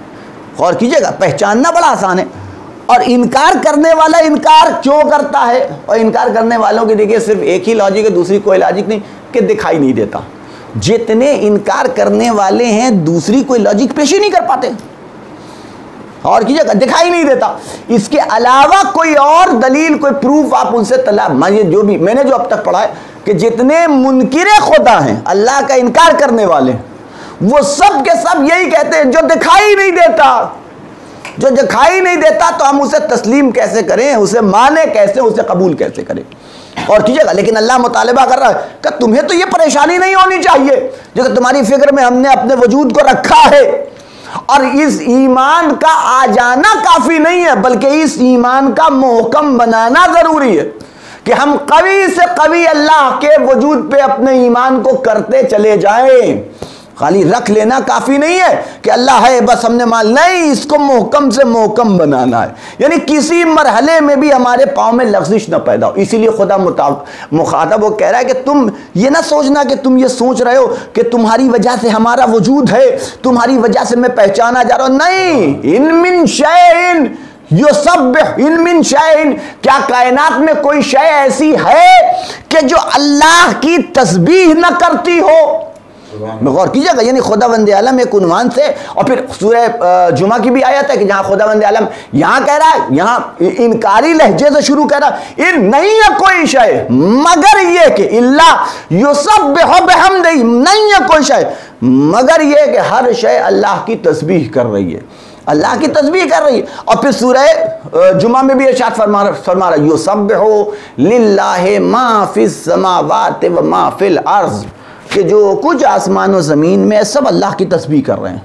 गौर कीजिएगा, पहचानना बड़ा आसान है। और इनकार करने वाला इनकार क्यों करता है, और इनकार करने वालों की देखिए सिर्फ एक ही लॉजिक है, दूसरी कोई लॉजिक नहीं, कि दिखाई नहीं देता। जितने इनकार करने वाले हैं दूसरी कोई लॉजिक पेश ही नहीं कर पाते, और की जगह दिखाई नहीं देता, इसके अलावा कोई और दलील, कोई प्रूफ आप उनसे जो भी मैंने जो अब तक पढ़ा है कि जितने मुनकिरे खुदा हैं, अल्लाह का इनकार करने वाले, वो सब के सब यही कहते हैं जो दिखाई नहीं देता। जो दिखाई नहीं देता तो हम उसे तस्लीम कैसे करें, उसे माने कैसे, उसे कबूल कैसे करें। और कीजिएगा, लेकिन अल्लाह मुतालबा कर रहा है कि तुम्हें तो ये परेशानी नहीं होनी चाहिए जो कि तुम्हारी फिक्र में हमने अपने वजूद को रखा है, और इस ईमान का आ जाना काफ़ी नहीं है, बल्कि इस ईमान का मोहकम बनाना ज़रूरी है कि हम कवी से कवी अल्लाह के वजूद पे अपने ईमान को करते चले जाएं। खाली रख लेना काफ़ी नहीं है कि अल्लाह है बस हमने मान, नहीं, इसको मोहकम से मोहकम बनाना है, यानी किसी मरहले में भी हमारे पाँव में लफ्जिश ना पैदा हो। इसीलिए खुदा मुखातब वो कह रहा है कि तुम ये ना सोचना कि तुम ये सोच रहे हो कि तुम्हारी वजह से हमारा वजूद है, तुम्हारी वजह से मैं पहचाना जा रहा हूँ, नहीं। इन मिन शैइन युसब्बिह, इन मिन शैइन, क्या कायनात में कोई शय ऐसी है कि जो अल्लाह की तस्बीह न करती हो। गौर कीजिएगा, यानी खुदा वंदे आलम एक उन्वान से, और फिर सूरह जुमा की भी आयत है कि जहाँ खुदा वंदे आलम यहाँ कह रहा है, यहाँ इनकारी लहजे से शुरू कह रहा है, नहीं है कोई शय मगर ये कि इल्ला युसब्बिहु बिहम्दिही, नहीं है कोई शय मगर ये कि हर शय अल्लाह की तस्बीह कर रही है, अल्लाह की तस्बीह कर रही है। और फिर सूरह जुमा में भी इरशाद फरमा रहा है युसब्बिहु लिल्लाहि मा फिस समावाति व मा फिल अर्ज़, कि जो कुछ आसमान और ज़मीन में सब अल्लाह की तस्बीह कर रहे हैं।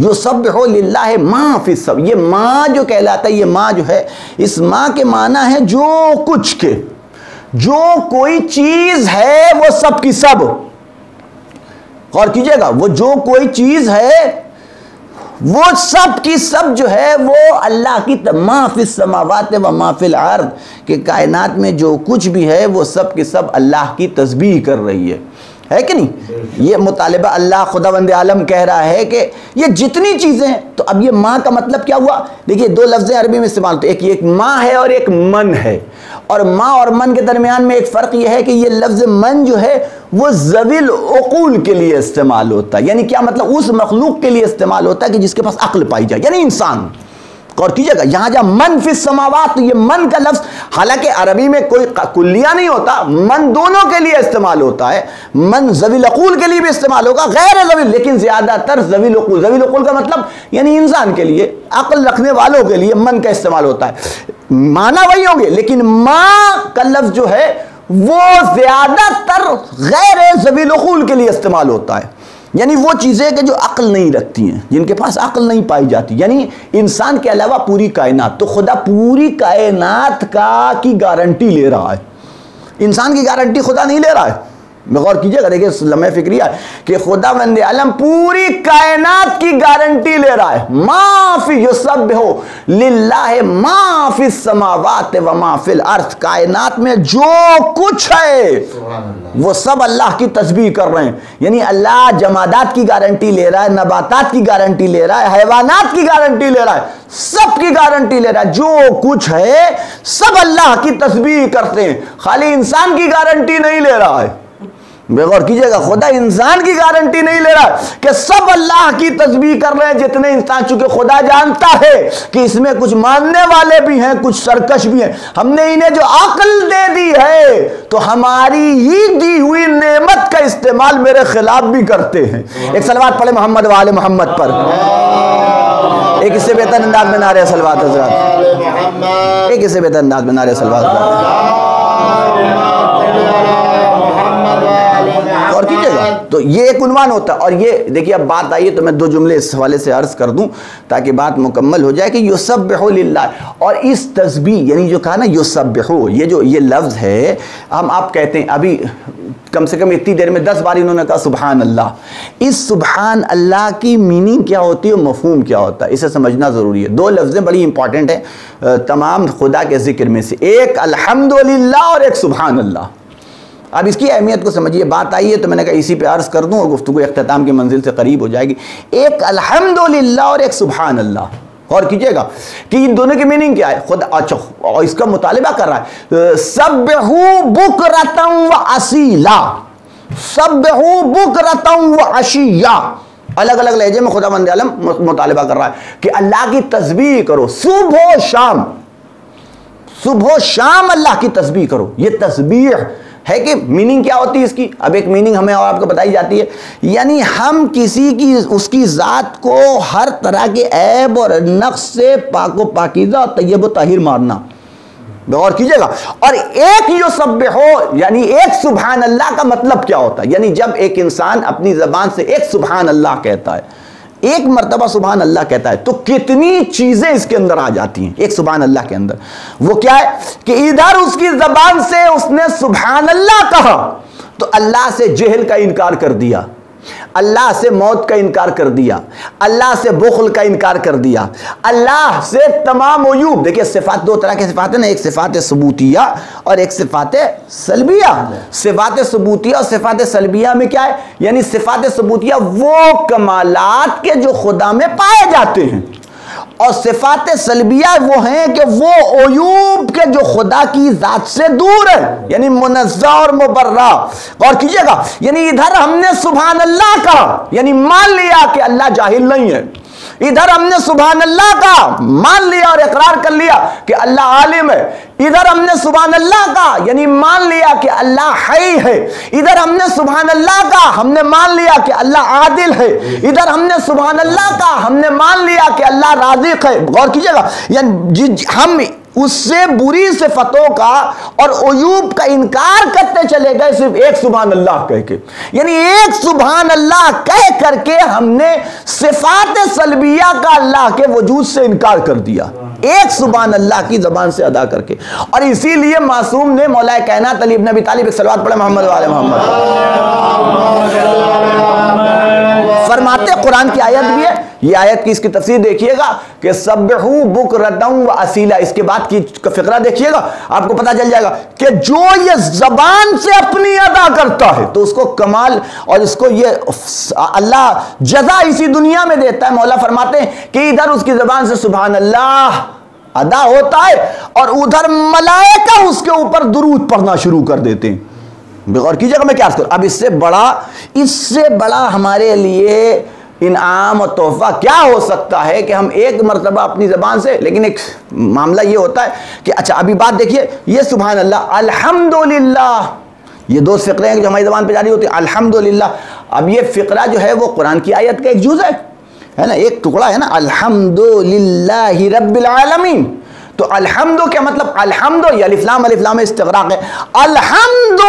युसब्बिहु लिल्लाहि मा फिस सब, ये माँ जो कहलाता है, ये माँ जो है, इस माँ के माना है जो कुछ के, जो कोई चीज़ है वो सब की सब। गौर कीजिएगा, वो जो कोई चीज़ है वो सब की सब जो है वो अल्लाह की मा फिस समावात व मा फिल अर्द, के कायनात में जो कुछ भी है वो सब की सब अल्लाह की तस्बीह कर रही है कि नहीं। ये मुतालबा अल्लाह खुदावंद आलम कह रहा है कि ये जितनी चीज़ें हैं, तो अब ये माँ का मतलब क्या हुआ? देखिए दो लफ्ज़ अरबी में इस्तेमाल होते हैं, एक माँ है और एक मन है। और मन के दरमियान में एक फ़र्क यह है कि ये लफ्ज़ मन जो है वो ज़वील उकूल के लिए इस्तेमाल होता है, यानी क्या मतलब उस मखलूक के लिए इस्तेमाल होता है कि जिसके पास अक्ल पाई जाए, यानी इंसान। और कीजिएगा यहाँ जहाँ मन फिस समावात, तो ये मन का लफ्ज़ हालांकि अरबी में कोई कुल्लिया नहीं होता, मन दोनों के लिए इस्तेमाल होता है। मन ज़वील अकूल के लिए भी इस्तेमाल होगा, गैर ज़वील, लेकिन ज़्यादातर ज़वील अकूल। ज़वील अकूल का मतलब यानी इंसान के लिए, अक्ल रखने वालों के लिए मन का इस्तेमाल होता है। माना वही होंगे, लेकिन माँ का लफ्ज़ जो है वो ज़्यादातर गैर ज़वील अकूल के लिए इस्तेमाल होता है, यानी वो चीज़ें कि जो अक्ल नहीं रखती हैं, जिनके पास अक्ल नहीं पाई जाती, यानी इंसान के अलावा पूरी कायनात। तो खुदा पूरी कायनात का की गारंटी ले रहा है, इंसान की गारंटी खुदा नहीं ले रहा है। गौर कीजिएगा, देखिए लम्हे फिक्रिया कि खुदा वंदे आलम पूरी कायनात की गारंटी ले रहा है। माफी युसब्बिहु लिल्लाहि मा फिस समावाति व मा फिल अर्ज़, कायनात में जो कुछ है वो सब अल्लाह की तस्बीह कर रहे हैं। यानी अल्लाह जमादात की गारंटी ले रहा है, नबातात की गारंटी ले रहा है, हैवानात की गारंटी ले रहा है, सब की गारंटी ले रहा है। जो कुछ है सब अल्लाह की तस्बीह करते हैं, खाली इंसान की गारंटी नहीं ले रहा है। गौर कीजिएगा, खुदा इंसान की गारंटी नहीं ले रहा कि सब अल्लाह की तस्बीह कर रहे हैं जितने इंसान, चूंकि खुदा जानता है कि इसमें कुछ मानने वाले भी हैं, कुछ सरकश भी हैं। हमने इन्हें जो अक्ल दे दी है तो हमारी ही दी हुई नेमत का इस्तेमाल मेरे खिलाफ भी करते हैं। एक सलवात पढ़े मोहम्मद वाले मोहम्मद पर, एक इससे बेहतर अंदाज में नारे सलवात हजरात, एक इससे बेहतर अंदाज में नारे सलवात। तो ये एक उन्वान होता है। और ये देखिए अब बात आई है तो मैं दो जुमले इस हवाले से अर्ज कर दूं ताकि बात मुकम्मल हो जाए कि युसब्बिहु लिल्लाह। और इस तस्बीह यानी जो कहा ना युसब्बिहु, ये जो ये लफ्ज़ है, हम आप कहते हैं अभी कम से कम इतनी देर में 10 बार इन्होंने कहा सुबहान अल्लाह। इस सुबहान अल्लाह की मीनिंग क्या होती है और मफहूम क्या होता है, इसे समझना ज़रूरी है। दो लफ्ज़ें बड़ी इंपॉर्टेंट हैं तमाम खुदा के जिक्र में से, एक अल्हम्दुलिल्लाह और एक सुबहान अल्लाह। अब इसकी अहमियत को समझिए, बात आई है तो मैंने कहा इसी पे अर्ज़ कर दूं और गुफ्तगू इख्तिताम की मंजिल से करीब हो जाएगी। एक अल्हम्दुलिल्लाह और एक सुबहान अल्लाह। गौर कीजिएगा कि इन दोनों की मीनिंग क्या है। खुद अच्छा और इसका मुतालबा कर रहा है सब्बहु बुकरतम व असीला, सब्बहु बुकरतम व अशिया। अलग अलग लहजे में खुदा वंदे आलम मुतालबा कर रहा है कि अल्लाह की तस्बीह करो, सुबह शाम, सुबह शाम अल्लाह की तस्बीह करो। ये तस्बीह है कि मीनिंग क्या होती है इसकी, अब एक मीनिंग हमें और आपको बताई जाती है, यानी हम किसी की उसकी ज़ात को हर तरह के ऐब और नक्स से पाको पाकीज़ा और तैयब व ताहिर मानना। गौर कीजिएगा। और एक युसब्बिहु यानी एक सुबहान अल्लाह का मतलब क्या होता है, यानी जब एक इंसान अपनी ज़बान से एक सुबहान अल्लाह कहता है, एक मरतबा सुबहान अल्लाह कहता है, तो कितनी चीज़ें इसके अंदर आ जाती हैं एक सुबहान अल्लाह के अंदर। वो क्या है कि इधर उसकी ज़बान से उसने सुबहान अल्लाह कहा तो अल्लाह से जहल का इनकार कर दिया, अल्लाह से मौत का इनकार कर दिया, अल्लाह से बुखल का इनकार कर दिया, अल्लाह से तमाम अयूब। देखिए सिफात दो तरह की सिफात है ना, एक सिफात सबूतिया और एक सिफात सल्बिया। सिफात सबूतिया और सिफात सल्बिया में क्या है, यानी सिफात सबूतिया वो कमालात के जो खुदा में पाए जाते हैं, और सिफात सल्बिया वो हैं कि वो अयूब के जो खुदा की ज़ात से दूर है, यानी मुनज़्ज़ा और मुबर्रा। गौर कीजिएगा, यानी इधर हमने सुबहान अल्लाह कहा, यानी मान लिया कि अल्लाह जाहिल नहीं है, इधर हमने सुबहानल्लाह का मान लिया और इकरार कर लिया कि अल्लाह आलिम है, इधर हमने सुबहानल्लाह का यानी मान लिया कि अल्लाह हई है, इधर हमने सुबहानल्लाह का हमने मान लिया कि अल्लाह आदिल है, इधर हमने सुबहानल्लाह का हमने मान लिया कि अल्लाह राज़िक़ है। गौर कीजिएगा, यानी हम उससे बुरी सिफतों का और अयूब का इनकार करते चले गए सिर्फ एक सुभान अल्लाह कह के, यानी एक सुभान अल्लाह कह करके हमने सिफात सल्बिया का अल्लाह के वजूद से इनकार कर दिया, एक सुभान अल्लाह की जबान से अदा करके। और इसीलिए मासूम ने मौलाए कायनात अली इब्न अबी तालिब सल्लल्लाहु अलैहि मोहम्मद वाले मोहम्मद फरमाते, कुरान की आयत भी है, ये आयत की इसकी तफसीर देखिएगा कि सब्बहू बुकरतन व असीला, इसके बाद की फिक्रा देखिएगा, आपको पता चल जाएगा कि जो ये जबान से अपनी अदा करता है तो उसको कमाल और इसको ये अल्लाह जज़ा इसी दुनिया में देता है। मौला फरमाते हैं कि इधर उसकी जबान से सुभान अल्लाह अदा होता है और उधर मलाइका उसके ऊपर दुरूद पढ़ना शुरू कर देते हैं। गौर कीजिएगा मैं क्या अर्ज़ करूं, अब इससे बड़ा हमारे लिए इनाम और तोहफा क्या हो सकता है कि हम एक मरतबा अपनी ज़बान से। लेकिन एक मामला ये होता है कि अच्छा अभी बात देखिए, ये सुभान अल्लाह अल्हम्दुलिल्लाह ये दो फ़िक्रे हैं जो हमारी ज़बान पे जारी होती है अल्हम्दुलिल्लाह। अब ये फ़िक्रा जो है वो कुरान की आयत का एक जुज़ है ना, एक टुकड़ा है ना, अल्हम्दुलिल्लाहि रब्बिल आलमीन। तो अलहम्दो क्या मतलब, अलहम्दो या अलिफ़ लाम इस्तिग़राक़ है, अलहम्दो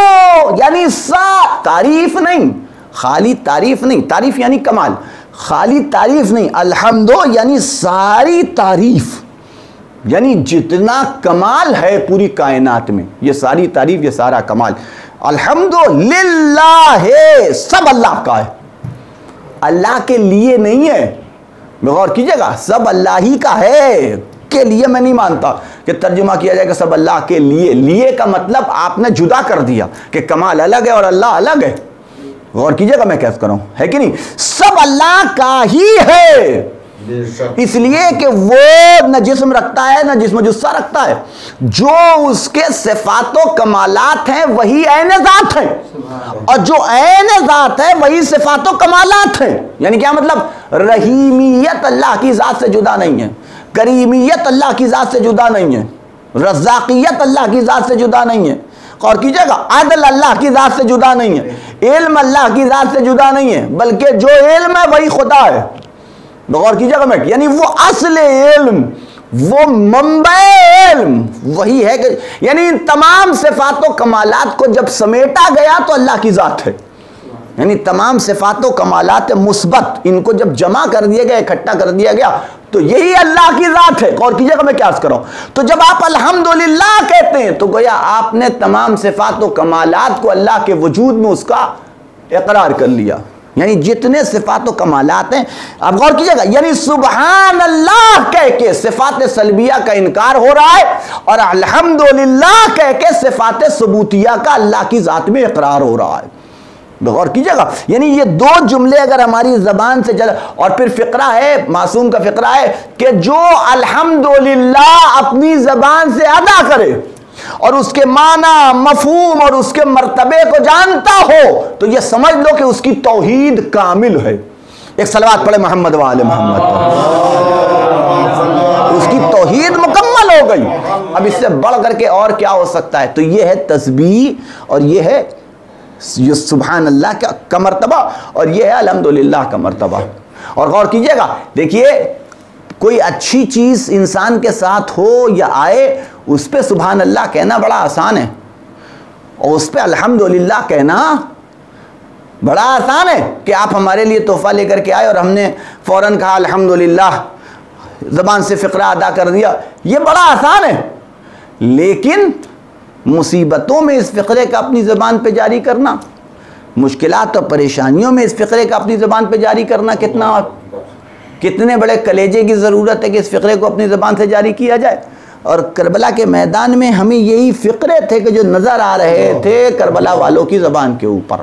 यानी सा तारीफ नहीं, खाली तारीफ नहीं, तारीफ यानी कमाल, खाली तारीफ नहीं, अलहम्दो यानी सारी तारीफ, यानी जितना कमाल है पूरी कायनात में ये सारी तारीफ ये सारा कमाल अलहम्दो लिल्लाह है, सब अल्लाह का है, अल्लाह के लिए नहीं है। गौर कीजिएगा, सब अल्लाह ही का है, के लिए मैं नहीं मानता कि तर्जुमा किया जाएगा सब अल्लाह के लिए, लिए का मतलब आपने जुदा कर दिया कि कमाल अलग है और अल्लाह अलग है। गौर कीजिएगा मैं कैसे करूं, है कि नहीं, सब अल्लाह का ही है, इसलिए कि वो न जिस्म रखता है न जिस्म जुस्सा रखता है, जो उसके सिफातो कमालात हैं वही ऐन ज़ात है और जो ऐन ज़ात है वही सिफातो कमालात है। यानी क्या मतलब, रहीमियत अल्लाह की ज़ात से जुदा नहीं है, करीमियत अल्लाह की ज़ात से जुदा नहीं है, रज़ाकियत अल्लाह की ज़ात से जुदा नहीं है, और कीजिएगा अदल अल्लाह की ज़ात से जुदा नहीं है, इल्म अल्लाह की ज़ात से जुदा नहीं है, बल्कि जो इल्म है वही खुदा है। गौर कीजिएगा मैं, यानी वो असल इल्म, वो मंबा इल्म वही है कि यानी इन तमाम सिफात कमालात को जब समेटा गया तो अल्लाह की ज़ात है। यानी तमाम सिफात कमालात मुस्बत इनको जब जमा कर दिया गया, इकट्ठा कर दिया गया तो यही अल्लाह की ज़ात है। गौर कीजिएगा मैं क्या अर्ज़ कर रहा हूं, तो जब आप अल्हम्दुलिल्लाह कहते हैं तो गोया आपने तमाम सिफात कमालात को अल्लाह के वजूद में उसका इकरार कर लिया, यानी जितने सिफात कमालात हैं। अब गौर कीजिएगा, यानी सुबहान अल्लाह कह के सिफात सल्बिया का इनकार हो रहा है और अल्हम्दुलिल्लाह कह के सिफात सबूतिया का अल्लाह की ज़ात में इकरार हो रहा है। गौर कीजिएगा, यानी ये दो जुमले अगर हमारी ज़बान से चल, और फिर फ़िक्रा है, मासूम का फ़िक्रा है कि जो अल्हम्दुलिल्लाह अपनी ज़बान से अदा करे और उसके माना मफ़हूम और उसके मर्तबे को जानता हो तो ये समझ लो कि उसकी तौहीद कामिल है। एक सलवात पढ़े मोहम्मद वाले मोहम्मद पर, उसकी तौहीद मुकम्मल हो गई। अब इससे बढ़ करके और क्या हो सकता है, तो ये है तस्बीह और ये है सुभान अल्लाह का मरतबा और यह है अल्हम्दुलिल्लाह का मरतबा। और गौर कीजिएगा, देखिए कोई अच्छी चीज़ इंसान के साथ हो या आए उस पर सुभान अल्लाह कहना बड़ा आसान है और उस पर अल्हम्दुलिल्लाह कहना बड़ा आसान है। कि आप हमारे लिए तोहफा लेकर के आए और हमने फ़ौरन कहा अल्हम्दुलिल्लाह, ज़बान से फ़िक्रा अदा कर दिया, ये बड़ा आसान है। लेकिन मुसीबतों में इस फ़िक्रे का अपनी ज़बान पे जारी करना, मुश्किलात और परेशानियों में इस फ़िक्रे का अपनी ज़बान पे जारी करना, कितने बड़े कलेजे की ज़रूरत है कि इस फ़िक्रे को अपनी ज़बान से जारी किया जाए। और करबला के मैदान में हमें यही फ़िक्रे थे कि जो नज़र आ रहे थे करबला वालों की ज़बान के ऊपर,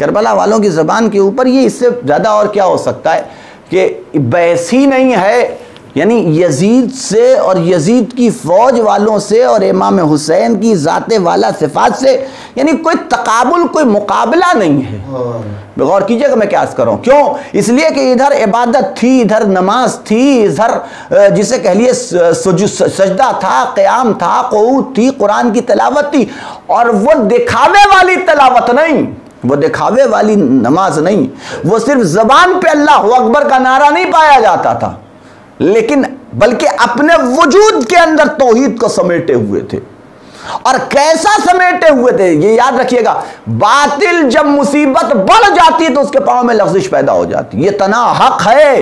करबला वालों की ज़बान के ऊपर, ये इससे ज़्यादा और क्या हो सकता है कि बहस ही नहीं है यानी यजीद से और यजीद की फ़ौज वालों से और इमाम हुसैन की ज़ात वाला सिफात से, यानी कोई तकाबुल, कोई मुकाबला नहीं है। गौर कीजिएगा मैं क्या अर्ज़ कर रहा हूँ, क्यों? इसलिए कि इधर इबादत थी, इधर नमाज थी, इधर जिसे कह लिए सजदा था, क़याम था, क़ुऊद थी, कुरान की तलावत थी, और वो दिखावे वाली तलावत नहीं, वो दिखावे वाली नमाज नहीं, वो सिर्फ ज़बान पे अल्लाह अकबर का नारा नहीं पाया जाता था, लेकिन बल्कि अपने वजूद के अंदर तौहीद को समेटे हुए थे। और कैसा समेटे हुए थे ये याद रखिएगा, बातिल जब मुसीबत बढ़ जाती है तो उसके पाँव में लफ्जिश पैदा हो जाती है। ये तना हक है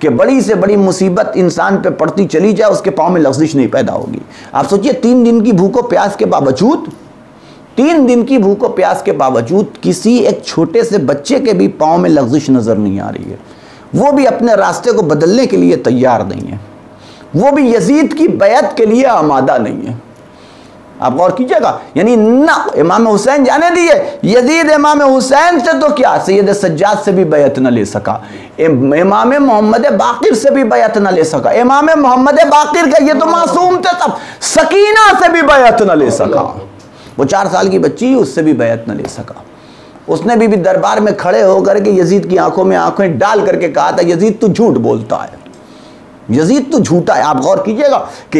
कि बड़ी से बड़ी मुसीबत इंसान पे पड़ती चली जाए, उसके पाँव में लफ्जिश नहीं पैदा होगी। आप सोचिए 3 दिन की भूखों प्यास के बावजूद, 3 दिन की भूखों प्यास के बावजूद किसी एक छोटे से बच्चे के भी पाँव में लफ्जिश नज़र नहीं आ रही है, वो भी अपने रास्ते को बदलने के लिए तैयार नहीं है, वो भी यजीद की बैत के लिए आमादा नहीं है। आप गौर कीजिएगा, यानी ना इमाम हुसैन जाने दिए, यजीद इमाम हुसैन से तो क्या सैयद सज्जाद से भी बैत न ले सका, इमाम मोहम्मद बाकिर से भी बैत न ले सका, इमाम मोहम्मद बाकिर का ये तो मासूम थे तब, सकीना से भी बैत न ले सका, वो 4 साल की बच्ची उससे भी बैत न ले सका। उसने भी दरबार में खड़े होकर के यजीद की आंखों में आंखें डाल करके कहा था, यजीद तू झूठ बोलता है, यजीद तो झूठा है। आप गौर कीजिएगा कि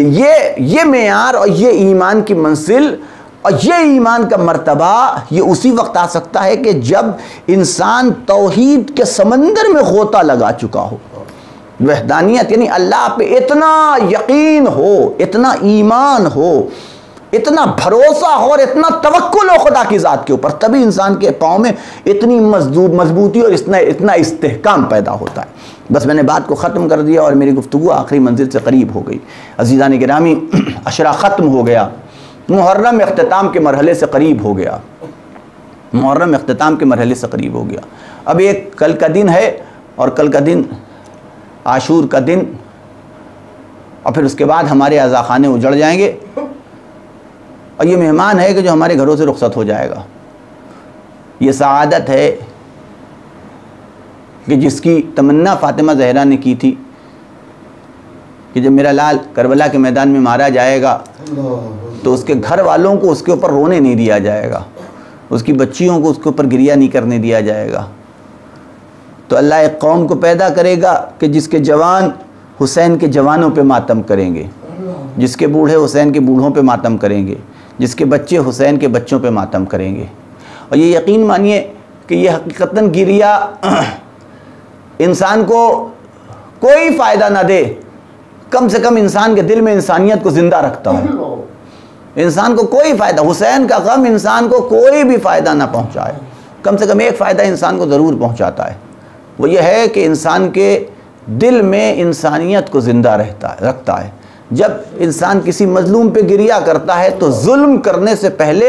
ये मेयार और ये ईमान की मंजिल और ये ईमान का मर्तबा ये उसी वक्त आ सकता है कि जब इंसान तौहीद के समंदर में गोता लगा चुका हो, वहदानियत यानी अल्लाह पे इतना यकीन हो, इतना ईमान हो, इतना भरोसा हो और इतना तवक्कुल हो खुदा की ज़ात के ऊपर, तभी इंसान के पाँव में इतनी मजबूती और इतना इस्तेहकाम पैदा होता है। बस मैंने बात को ख़त्म कर दिया और मेरी गुफ्तगू आखिरी मंजिल से करीब हो गई। अज़ीज़ान गिरामी, अशरा ख़त्म हो गया, मुहर्रम इख्तिताम के मरहले से करीब हो गया, मुहर्रम इख्तिताम के मरहले से करीब हो गया। अब एक कल का दिन है और कल का दिन आशूर का दिन, और फिर उसके बाद हमारे अज़ाखाने उजड़ जाएंगे और ये मेहमान है कि जो हमारे घरों से रुखसत हो जाएगा। ये सआदत है कि जिसकी तमन्ना फ़ातिमा ज़हरा ने की थी कि जब मेरा लाल करबला के मैदान में मारा जाएगा तो उसके घर वालों को उसके ऊपर रोने नहीं दिया जाएगा, उसकी बच्चियों को उसके ऊपर गिरिया नहीं करने दिया जाएगा। तो अल्लाह एक कौम को पैदा करेगा कि जिसके जवान हुसैन के जवानों पे मातम करेंगे, जिसके बूढ़े हुसैन के बूढ़ों पे मातम करेंगे, जिसके बच्चे हुसैन के बच्चों पे मातम करेंगे। और ये यकीन मानिए कि ये हकीकतन गिरिया इंसान को कोई फ़ायदा ना दे, कम से कम इंसान के दिल में इंसानियत को ज़िंदा रखता हो। इंसान को कोई फ़ायदा, हुसैन का गम इंसान को कोई भी फ़ायदा ना पहुँचाए, कम से कम एक फ़ायदा इंसान को ज़रूर पहुँचाता है, वो ये है कि इंसान के दिल में इंसानियत को ज़िंदा रखता है। जब इंसान किसी मजलूम पे गिरिया करता है तो जुल्म करने से पहले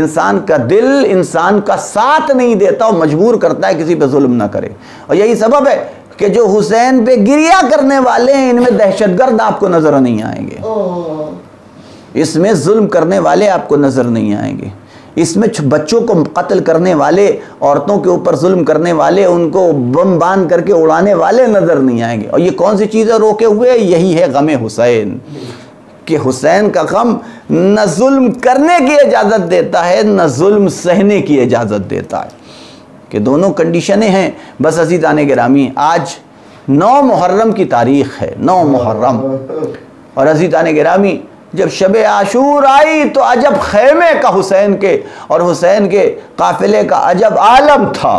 इंसान का दिल इंसान का साथ नहीं देता और मजबूर करता है किसी पे जुल्म ना करे। और यही सबब है कि जो हुसैन पे गिरिया करने वाले हैं इनमें दहशतगर्द आपको नज़र नहीं आएंगे, इसमें जुल्म करने वाले आपको नज़र नहीं आएंगे, इसमें बच्चों को कत्ल करने वाले, औरतों के ऊपर जुल्म करने वाले, उनको बम बांध करके उड़ाने वाले नज़र नहीं आएंगे। और ये कौन सी चीज़ें रोके हुए, यही है गम हुसैन कि हुसैन का गम न जुल्म करने की इजाज़त देता है न जुल्म सहने की इजाज़त देता है, कि दोनों कंडीशनें हैं। बस अज़ीज़ान गिरामी, आज 9 मुहर्रम की तारीख़ है, 9 मुहर्रम, और अज़ीज़ान गिरामी जब शबे आशूर आई तो अजब खैमे का हुसैन के और हुसैन के काफिले का अजब आलम था।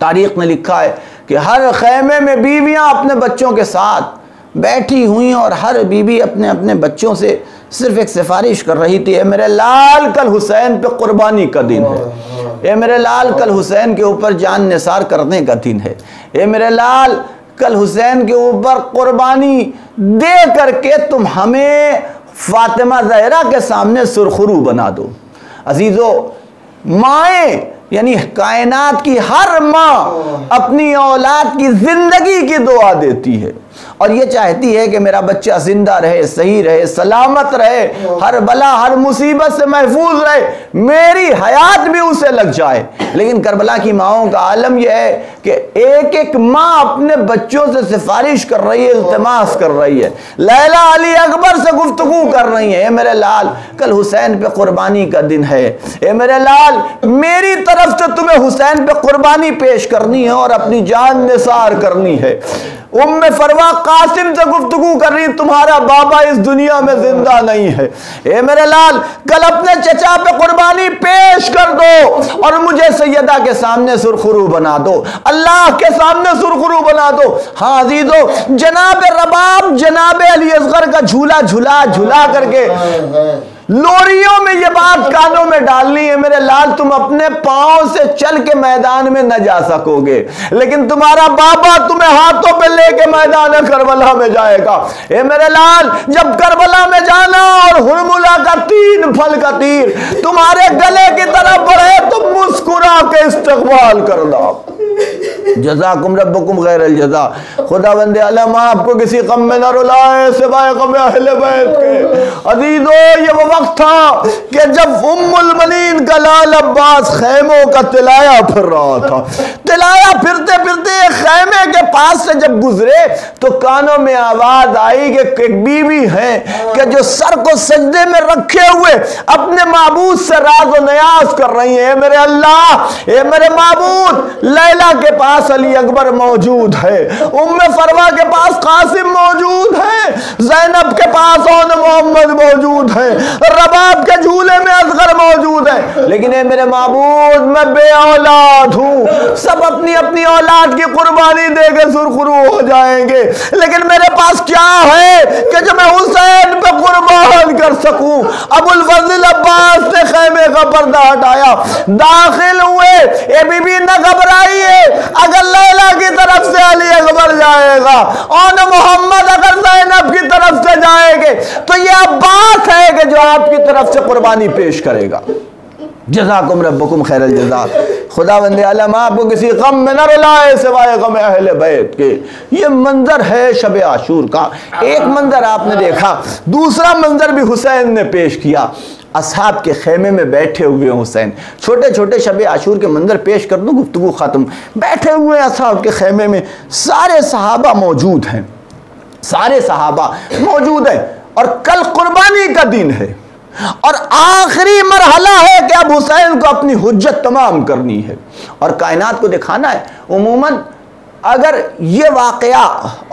तारीख़ में लिखा है कि हर खैमे में बीवियां अपने बच्चों के साथ बैठी हुई और हर बीवी अपने अपने बच्चों से सिर्फ एक सिफारिश कर रही थी, ए मेरे लाल कल हुसैन पे कुर्बानी का दिन है, ए मेरे लाल कल हुसैन के ऊपर जान निसार करने का दिन है, ए मेरे लाल कल हुसैन के ऊपर कुर्बानी दे करके तुम हमें फातिमा ज़हरा के सामने सुरखरू बना दो। अजीज़ों, माएँ यानी कायनात की हर माँ अपनी औलाद की ज़िंदगी की दुआ देती है और ये चाहती है कि मेरा बच्चा जिंदा रहे, सही रहे, सलामत रहे, हर बला हर मुसीबत से महफूज रहे, मेरी हयात भी उसे लग जाए। लेकिन करबला की माओं का आलम यह है कि एक एक माँ अपने बच्चों से सिफारिश कर रही है, इल्तमास कर रही है, लैला अली अकबर से गुफ्तगू कर रही है, ए मेरे लाल कल हुसैन पे कुर्बानी का दिन है, ए मेरे लाल मेरी तरफ से तुम्हें हुसैन पे कुर्बानी पेश करनी है और अपनी जान निसार करनी है। उम्मे फरवा कासिम से गुफ्तगू कर रही, तुम्हारा बाबा इस दुनिया में जिंदा नहीं है, ए मेरे लाल कल अपने चचा पे कुर्बानी पेश कर दो और मुझे सैयदा के सामने सुरखरू बना दो, अल्लाह के सामने सुरखरू बना दो। हाँ अजीजो, जनाब रबाब जनाब अली असगर का झूला झूला झूला करके लोरियों में ये बात कानों में डालनी है, मेरे लाल तुम अपने पांव से चल के मैदान में न जा सकोगे लेकिन तुम्हारा बाबा तुम्हें हाथों पे लेके मैदान करबला में जाएगा। ए मेरे लाल जब करबला में जाना और हुरमुला का तीन फल का तीर तुम्हारे गले की तरफ बढ़े तुम मुस्कुरा के इस्तकबाल करना। जज़ाकुम रब्बुकुम गैरल जज़ा, खुदा बंदे आलम आपको किसी गम में न रुलाए सिवाय गम अहले बैत के। अजीजों ये वो वक्त था कि जब उम्मुल बनीन का लाल अब्बास खैमों का तिलाया फिर रहा था, तिलाया फिरते फिरते खैमे के पास से जब गुजरे तो कानों में आवाज आई कि एक बीवी है कि जो सर को सजदे में रखे हुए अपने माबूद से राज व न्याज कर रही है, मेरे अल्लाह ए मेरे माबूद लैला के पास अली अकबर मौजूद है, उम्मे फरवा के पास कासिम मौजूद है, ज़ैनब के पास ओन मोहम्मद मौजूद है, रबाब के झूले में असगर मौजूद है, लेकिन ए मेरे महबूब मैं बे औलाद हूँ, सब अपनी अपनी औलाद की कुर्बानी देके सुरखरू हो जाएंगे लेकिन मेरे पास क्या है कि जो मैं हुसैन पे कुर्बान कर सकूं। अबुल फजल अब्बास ने खैमे का पर्दा हटाया, दाखिल हुए, ए बीबी न घबराइए अगर लैला की तरफ से अली अकबर जाएगा और मोहम्मद अगर ज़ैनब की तरफ से जाएंगे तो ये अब्बास है कि जो आपकी तरफ से कुर्बानी पेश करेगा। जज़ाकुम रब्बुकुम खैरल जज़ा, खुदा वंदे आलम आपको किसी गम में न रुलाए सिवाय गम अहले बैत के। ये मंजर है शब आशूर का। एक मंजर आपने देखा, दूसरा मंजर भी हुसैन ने पेश किया। असहाब के खेमे में बैठे हुए हुसैन, छोटे छोटे शब आशूर के मंजर पेश कर दूँ, गुफ्तगू ख़त्म। बैठे हुए असहाब के खेमे में सारे सहाबा मौजूद हैं, सारे सहाबा मौजूद हैं और कल कुर्बानी का दिन है और आखिरी मरहला है कि अब हुसैन को अपनी हुज्जत तमाम करनी है और कायनात को दिखाना है। उमूमन अगर ये वाक़या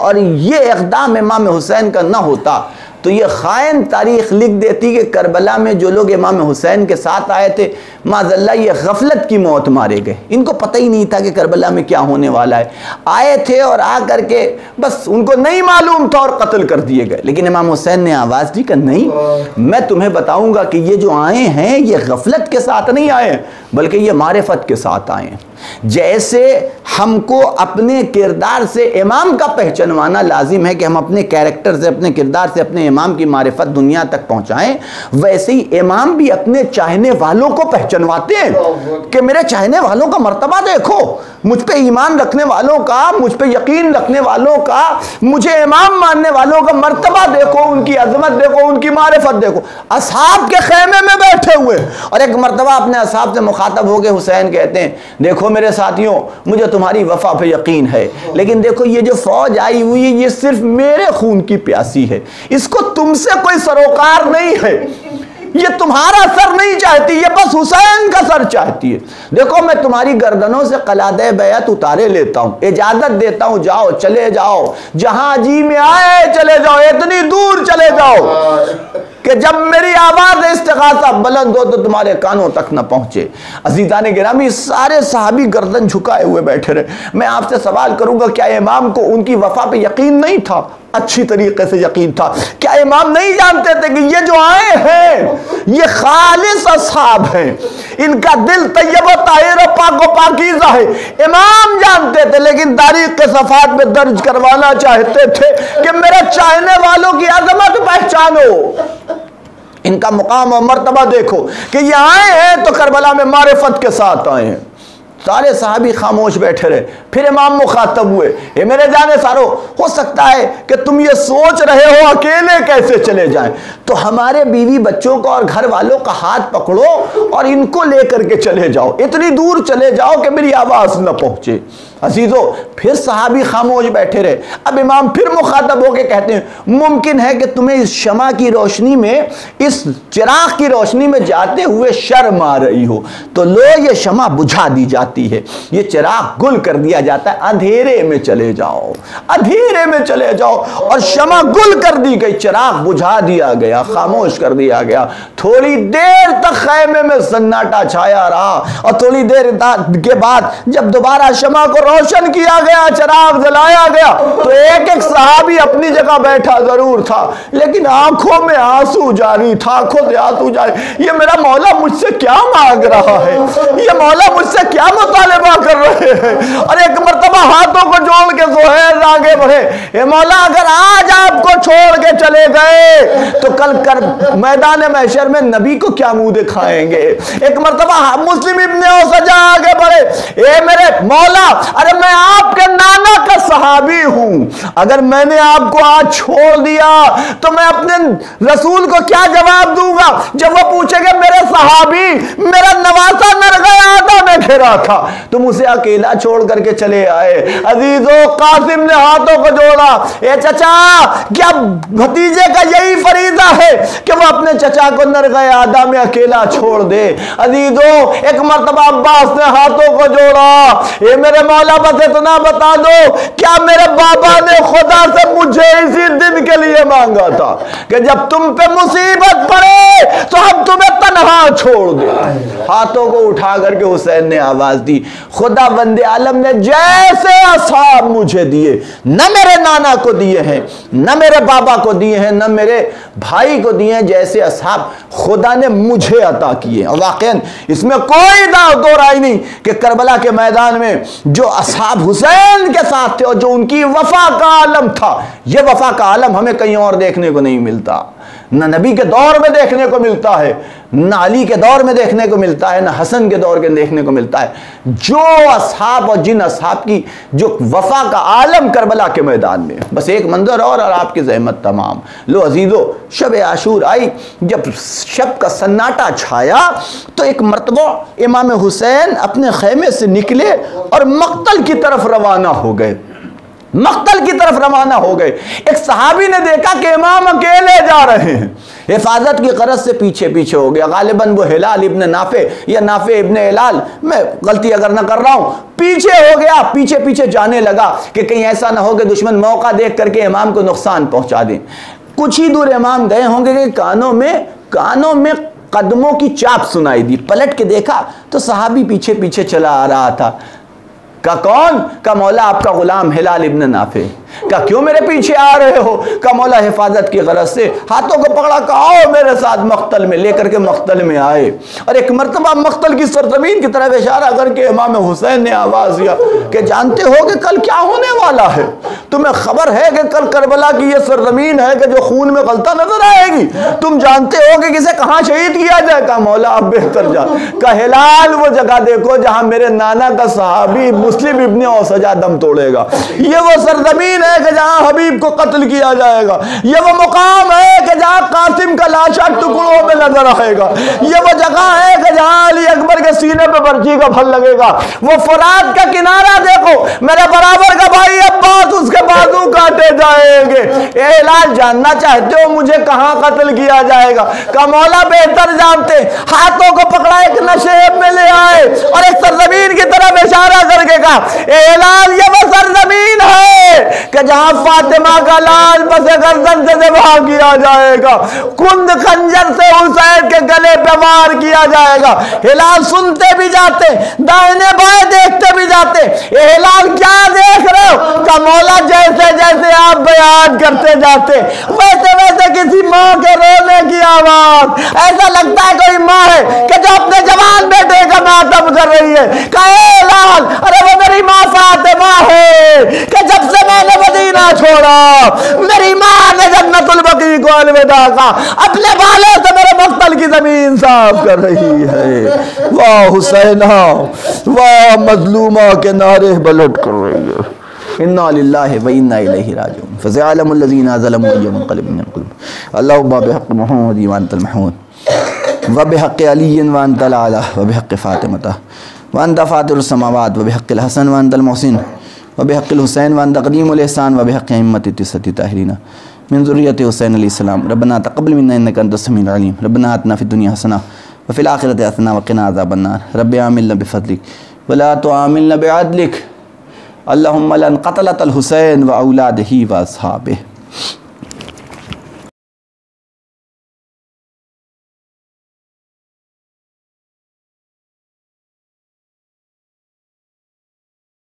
और ये इक़दाम इमाम हुसैन का ना होता तो ये ख़ाइन तारीख़ लिख देती कि करबला में जो लोग इमाम हुसैन के साथ आए थे माज़ल्ला ये गफलत की मौत मारे गए। इनको पता ही नहीं था कि करबला में क्या होने वाला है, आए थे और आ कर के बस उनको नहीं मालूम था और कत्ल कर दिए गए। लेकिन इमाम हुसैन ने आवाज़ दी कि नहीं, मैं तुम्हें बताऊँगा कि ये जो आए हैं ये गफलत के साथ नहीं आए बल्कि ये मारिफत के साथ आए। जैसे हमको अपने किरदार से इमाम का पहचानवाना लाजिम है कि हम अपने कैरेक्टर से, अपने किरदार से अपने इमाम की मारिफत दुनिया तक पहुंचाएं, वैसे ही इमाम भी अपने चाहने वालों को पहचानवाते हैं कि मेरे चाहने वालों का मर्तबा देखो, मुझ पे ईमान रखने वालों का, मुझ पे यकीन रखने वालों का, मुझे इमाम मानने वालों का मर्तबा देखो, उनकी अजमत देखो, उनकी मारिफत देखो। असहाब के खेमे में बैठे हुए और एक मर्तबा अपने असहाब से मुखातब होकर हुसैन कहते हैं, देखो मेरे साथियों मुझे तुम्हारी वफा पे यकीन है लेकिन देखो ये जो फौज आई हुई है ये सिर्फ मेरे खून की प्यासी है, इसको तुमसे कोई सरोकार नहीं है, ये तुम्हारा सर नहीं चाहती, ये बस हुसैन का सर चाहती है। देखो मैं तुम्हारी गर्दनों से कलादे बैत उतारे लेता हूँ, इजाजत देता हूँ, जाओ चले जाओ जहां जी में आए चले जाओ, इतनी दूर चले जाओ कि जब मेरी आवाज इस्तिगासा बुलंद हो तो तुम्हारे कानों तक न पहुंचे। अजीजान गिरामी सारे सहाबी गर्दन झुकाए हुए बैठे रहे। मैं आपसे सवाल करूंगा, क्या इमाम को उनकी वफा पे यकीन नहीं था? अच्छी तरीके से यकीन था। क्या इमाम नहीं जानते थे कि ये जो आए हैं ये खालिस असहाब हैं, इनका दिल तय्यब ताहिर पाक पाकीज़ा है? इमाम जानते थे लेकिन तारीख के सफात में दर्ज करवाना चाहते थे कि मेरे चाहने वालों की अजमत पहचानो, इनका मुकाम और मर्तबा देखो कि ये आए हैं तो करबला में मारिफत के साथ आए हैं। सारे साहबी खामोश बैठे रहे। फिर इमाम मुखातब हुए, ये मेरे जाने सारो, हो सकता है कि तुम ये सोच रहे हो अकेले कैसे चले जाएं, तो हमारे बीवी बच्चों का और घर वालों का हाथ पकड़ो और इनको लेकर के चले जाओ, इतनी दूर चले जाओ कि मेरी आवाज़ न पहुंचे। अजीजों, फिर साहबी खामोश बैठे रहे। अब इमाम फिर मुखातब होकर कहते हैं, मुमकिन है कि तुम्हें इस शमा की रोशनी में, इस चिराग की रोशनी में जाते हुए शर्म आ रही हो, तो लो ये शमा बुझा दी जाती है, ये चिराग गुल कर दिया जाता है, अंधेरे में चले जाओ, अंधेरे में चले जाओ। और शमा गुल कर दी गई, चिराग बुझा दिया गया, खामोश कर दिया गया। थोड़ी देर तक खैमे में सन्नाटा छाया रहा और थोड़ी देर के बाद जब दोबारा शमा को रोशन किया गया, चिराग जलाया गया, तो एक एक सहाबी अपनी जगह बैठा जरूर था, लेकिन आंखों में आंसू जारी था, आंखों से आंसू जारी। ये मेरा मौला मुझसे क्या मांग रहा है, ये मौला मुझसे क्या मुतालिबा कर रहे हैं। और एक मरतबा हाथों को जोड़ के सुहेल आगे बढ़े, ये मौला अगर आज आपको छोड़ के चले गए तो कल कर मैदान महशर में नबी को क्या मुंह दिखाएंगे। एक मरतबा मुस्लिम इब्ने उसजा आगे बढ़े, ये मेरे मौला, अरे मैं आपके नाना का सहाबी हूं, अगर मैंने आपको आज छोड़ दिया तो मैं अपने रसूल को क्या जवाब दूंगा जब वो पूछेगा मेरे सहाबी, मेरा नवासा मर गया था, मैं घिरा था, तुम उसे अकेला छोड़ करके चले आए। अजीजों, कासिम ने हाथों को जोड़ा, ए चचा, क्या भतीजे का यही फरीजा है कि वो अपने चचा को नरगाय आदा में अकेला छोड़ दे। अजीजों, एक मरतबा अब्बास ने हाथों को जोड़ा, ये मेरे मौला बस इतना बता दो, क्या मेरे बाबा ने खुदा से मुझे इसी दिन के लिए मांगा था कि जब तुम पे मुसीबत पड़े तो हम तुम्हें तन्हा छोड़ दें। हाथों को उठा करके हुसैन ने आवाज दी, खुदा बंदे आलम ने जैसे असहाब मुझे दिए, न मेरे नाना को दिए हैं, न मेरे बाबा को दिए हैं, न मेरे भाई को दिए हैं, जैसे असहाब खुदा ने मुझे अता किए। वाकई इसमें कोई दो राय नहीं कि करबला के मैदान में जो असहाब हुसैन के साथ थे और जो उनकी वफा का आलम था, यह वफा का आलम हमें कहीं और देखने को नहीं मिलता, ना नबी के दौर में देखने को मिलता है, ना अली के दौर में देखने को मिलता है, ना हसन के दौर के देखने को मिलता है। जो असहाब और जिन असहाब की जो वफा का आलम करबला के मैदान में, बस एक मंजर और आपकी जहमत तमाम। लो अजीजों, शब आशूर आई, जब शब का सन्नाटा छाया तो एक मरतबा इमाम हुसैन अपने खैमे से निकले और मक्तल की तरफ रवाना हो गए, मक्तल की तरफ रवाना हो गए। एक सहाबी ने देखा कि इमाम अकेले जा रहे हैं, हिफाजत की गरज से पीछे पीछे हो गया, गालिबन वो हिलाल इब्ने नाफे या नाफे इब्ने हिलाल, मैं गलती अगर ना कर रहा हूं, पीछे हो गया, पीछे पीछे जाने लगा कि कहीं ऐसा ना हो कि दुश्मन मौका देख करके इमाम को नुकसान पहुंचा दें। कुछ ही दूर इमाम गए होंगे कि कानों में कदमों की चाप सुनाई दी, पलट के देखा तो सहाबी पीछे पीछे चला आ रहा था। का कौन? का मौला आपका गुलाम हिलाल इब्ने नाफे। का क्यों मेरे पीछे आ रहे हो? का मौला हिफाजत की गरज से हाथों को पकड़ा, का आओ मेरे साथ मख्तल में, लेकर के मख्तल में आए। और एक मरतबा मख्तल की सरजमीन की तरफ इशारा करके इमाम हुसैन ने आवाज़ दिया कि जानते हो कि कल क्या होने वाला है? तुम्हें खबर है कि कल करबला की ये सरजमीन है कि जो खून में गलता नजर आएगी? तुम जानते हो कि किसे कहाँ शहीद किया जाए? का मौला आप बेहतर जा। का हिलाल, वो जगह देखो जहाँ मेरे नाना का सहाबी मुस्लिम इब्ने उसजा दम तोड़ेगा। ये वो सरजमीन है कि जहां हबीब को कत्ल किया जाएगा। यह वो मुकाम है कि जहां कासिम का लाशा टुकड़ों में नजर आएगा। यह वो जगह है कि जहां अली अकबर के सीने पे बर्ची का फल लगेगा। वो फरात का किनारा देखो, मेरे बराबर का भाई अब्बास, उसके बाजू काटे जाएंगे। ए हिलाल, जानना चाहते हो मुझे कहां कत्ल किया जाएगा? का मौला बेहतर जानते। हाथों को पकड़ा, एक नशेब में ले आए और एक सरजमीन की तरफ इशारा करके कहा, ए हिलाल, यह वो सरजमीन है कि जहां फातिमा का लाल बसे गर्दन से ज़बह किया जाएगा, कुंद खंजर से हुसैन के गले पे वार किया जाएगा। हिलाल सुनते भी जाते, दाहिने बाएं देखते भी जाते, ये हिलाल क्या देख रहे हो? का मौला जैसे जैसे आप बयान करते जाते वैसे वैसे किसी माँ के रोने की आवाज, ऐसा लगता है कोई माँ है कि जो अपने जवान बेटे का मातम कर रही है। कहे हिलाल, अरे वो मेरी माँ फातिमा है कि जब से मैंने मदीना छोड़ा करो। मेरी माँ ने जन्नतुल बकी को अलविदा कहा, अपने बालों से मेरे मक्तल की जमीन साफ कर रही है। वाह हुसैना, वाह मजलूमा के नारे बलट कर रही है। इन्ना लिल्लाहि व इन्ना इलैहि राजिऊन। फ़ज़ालमु लज़ीना ज़लमू यौम क़लबिन क़ुल्ब। अल्लाहुम्मा बिहक़्क़ि मुहम्मद व अंतल महमूद व बिहक़्क़ि अली व अंतल आला व बिहक़्क़ि फ़ातिमा व अंत फ़ातिरुस समावात व बिहक़्क़िल हसन व अंतल मुहसिन व बिहक़्क़िल हुसैन व अंत क़दीमुल इहसान व बिहक़्क़ि अइम्मति तिस्सति ताहिरीना मिन ज़ुर्रिय्यति हुसैन अलैहिस्सलाम। रब्बना तक़ब्बल मिन्ना इन्नका अंतस समीउल अलीम। रब्बना आतिना फ़िद दुन्या हसना व फ़िल आख़िरति हसना व क़िना अज़ाबन नार। रब्बि आमिलना बिफ़ज़लिक व ला तुआमिलना बिअदलिक। अल्लाहुम्मा लन क़तलतल हुसैन व औलादही व असहाबे।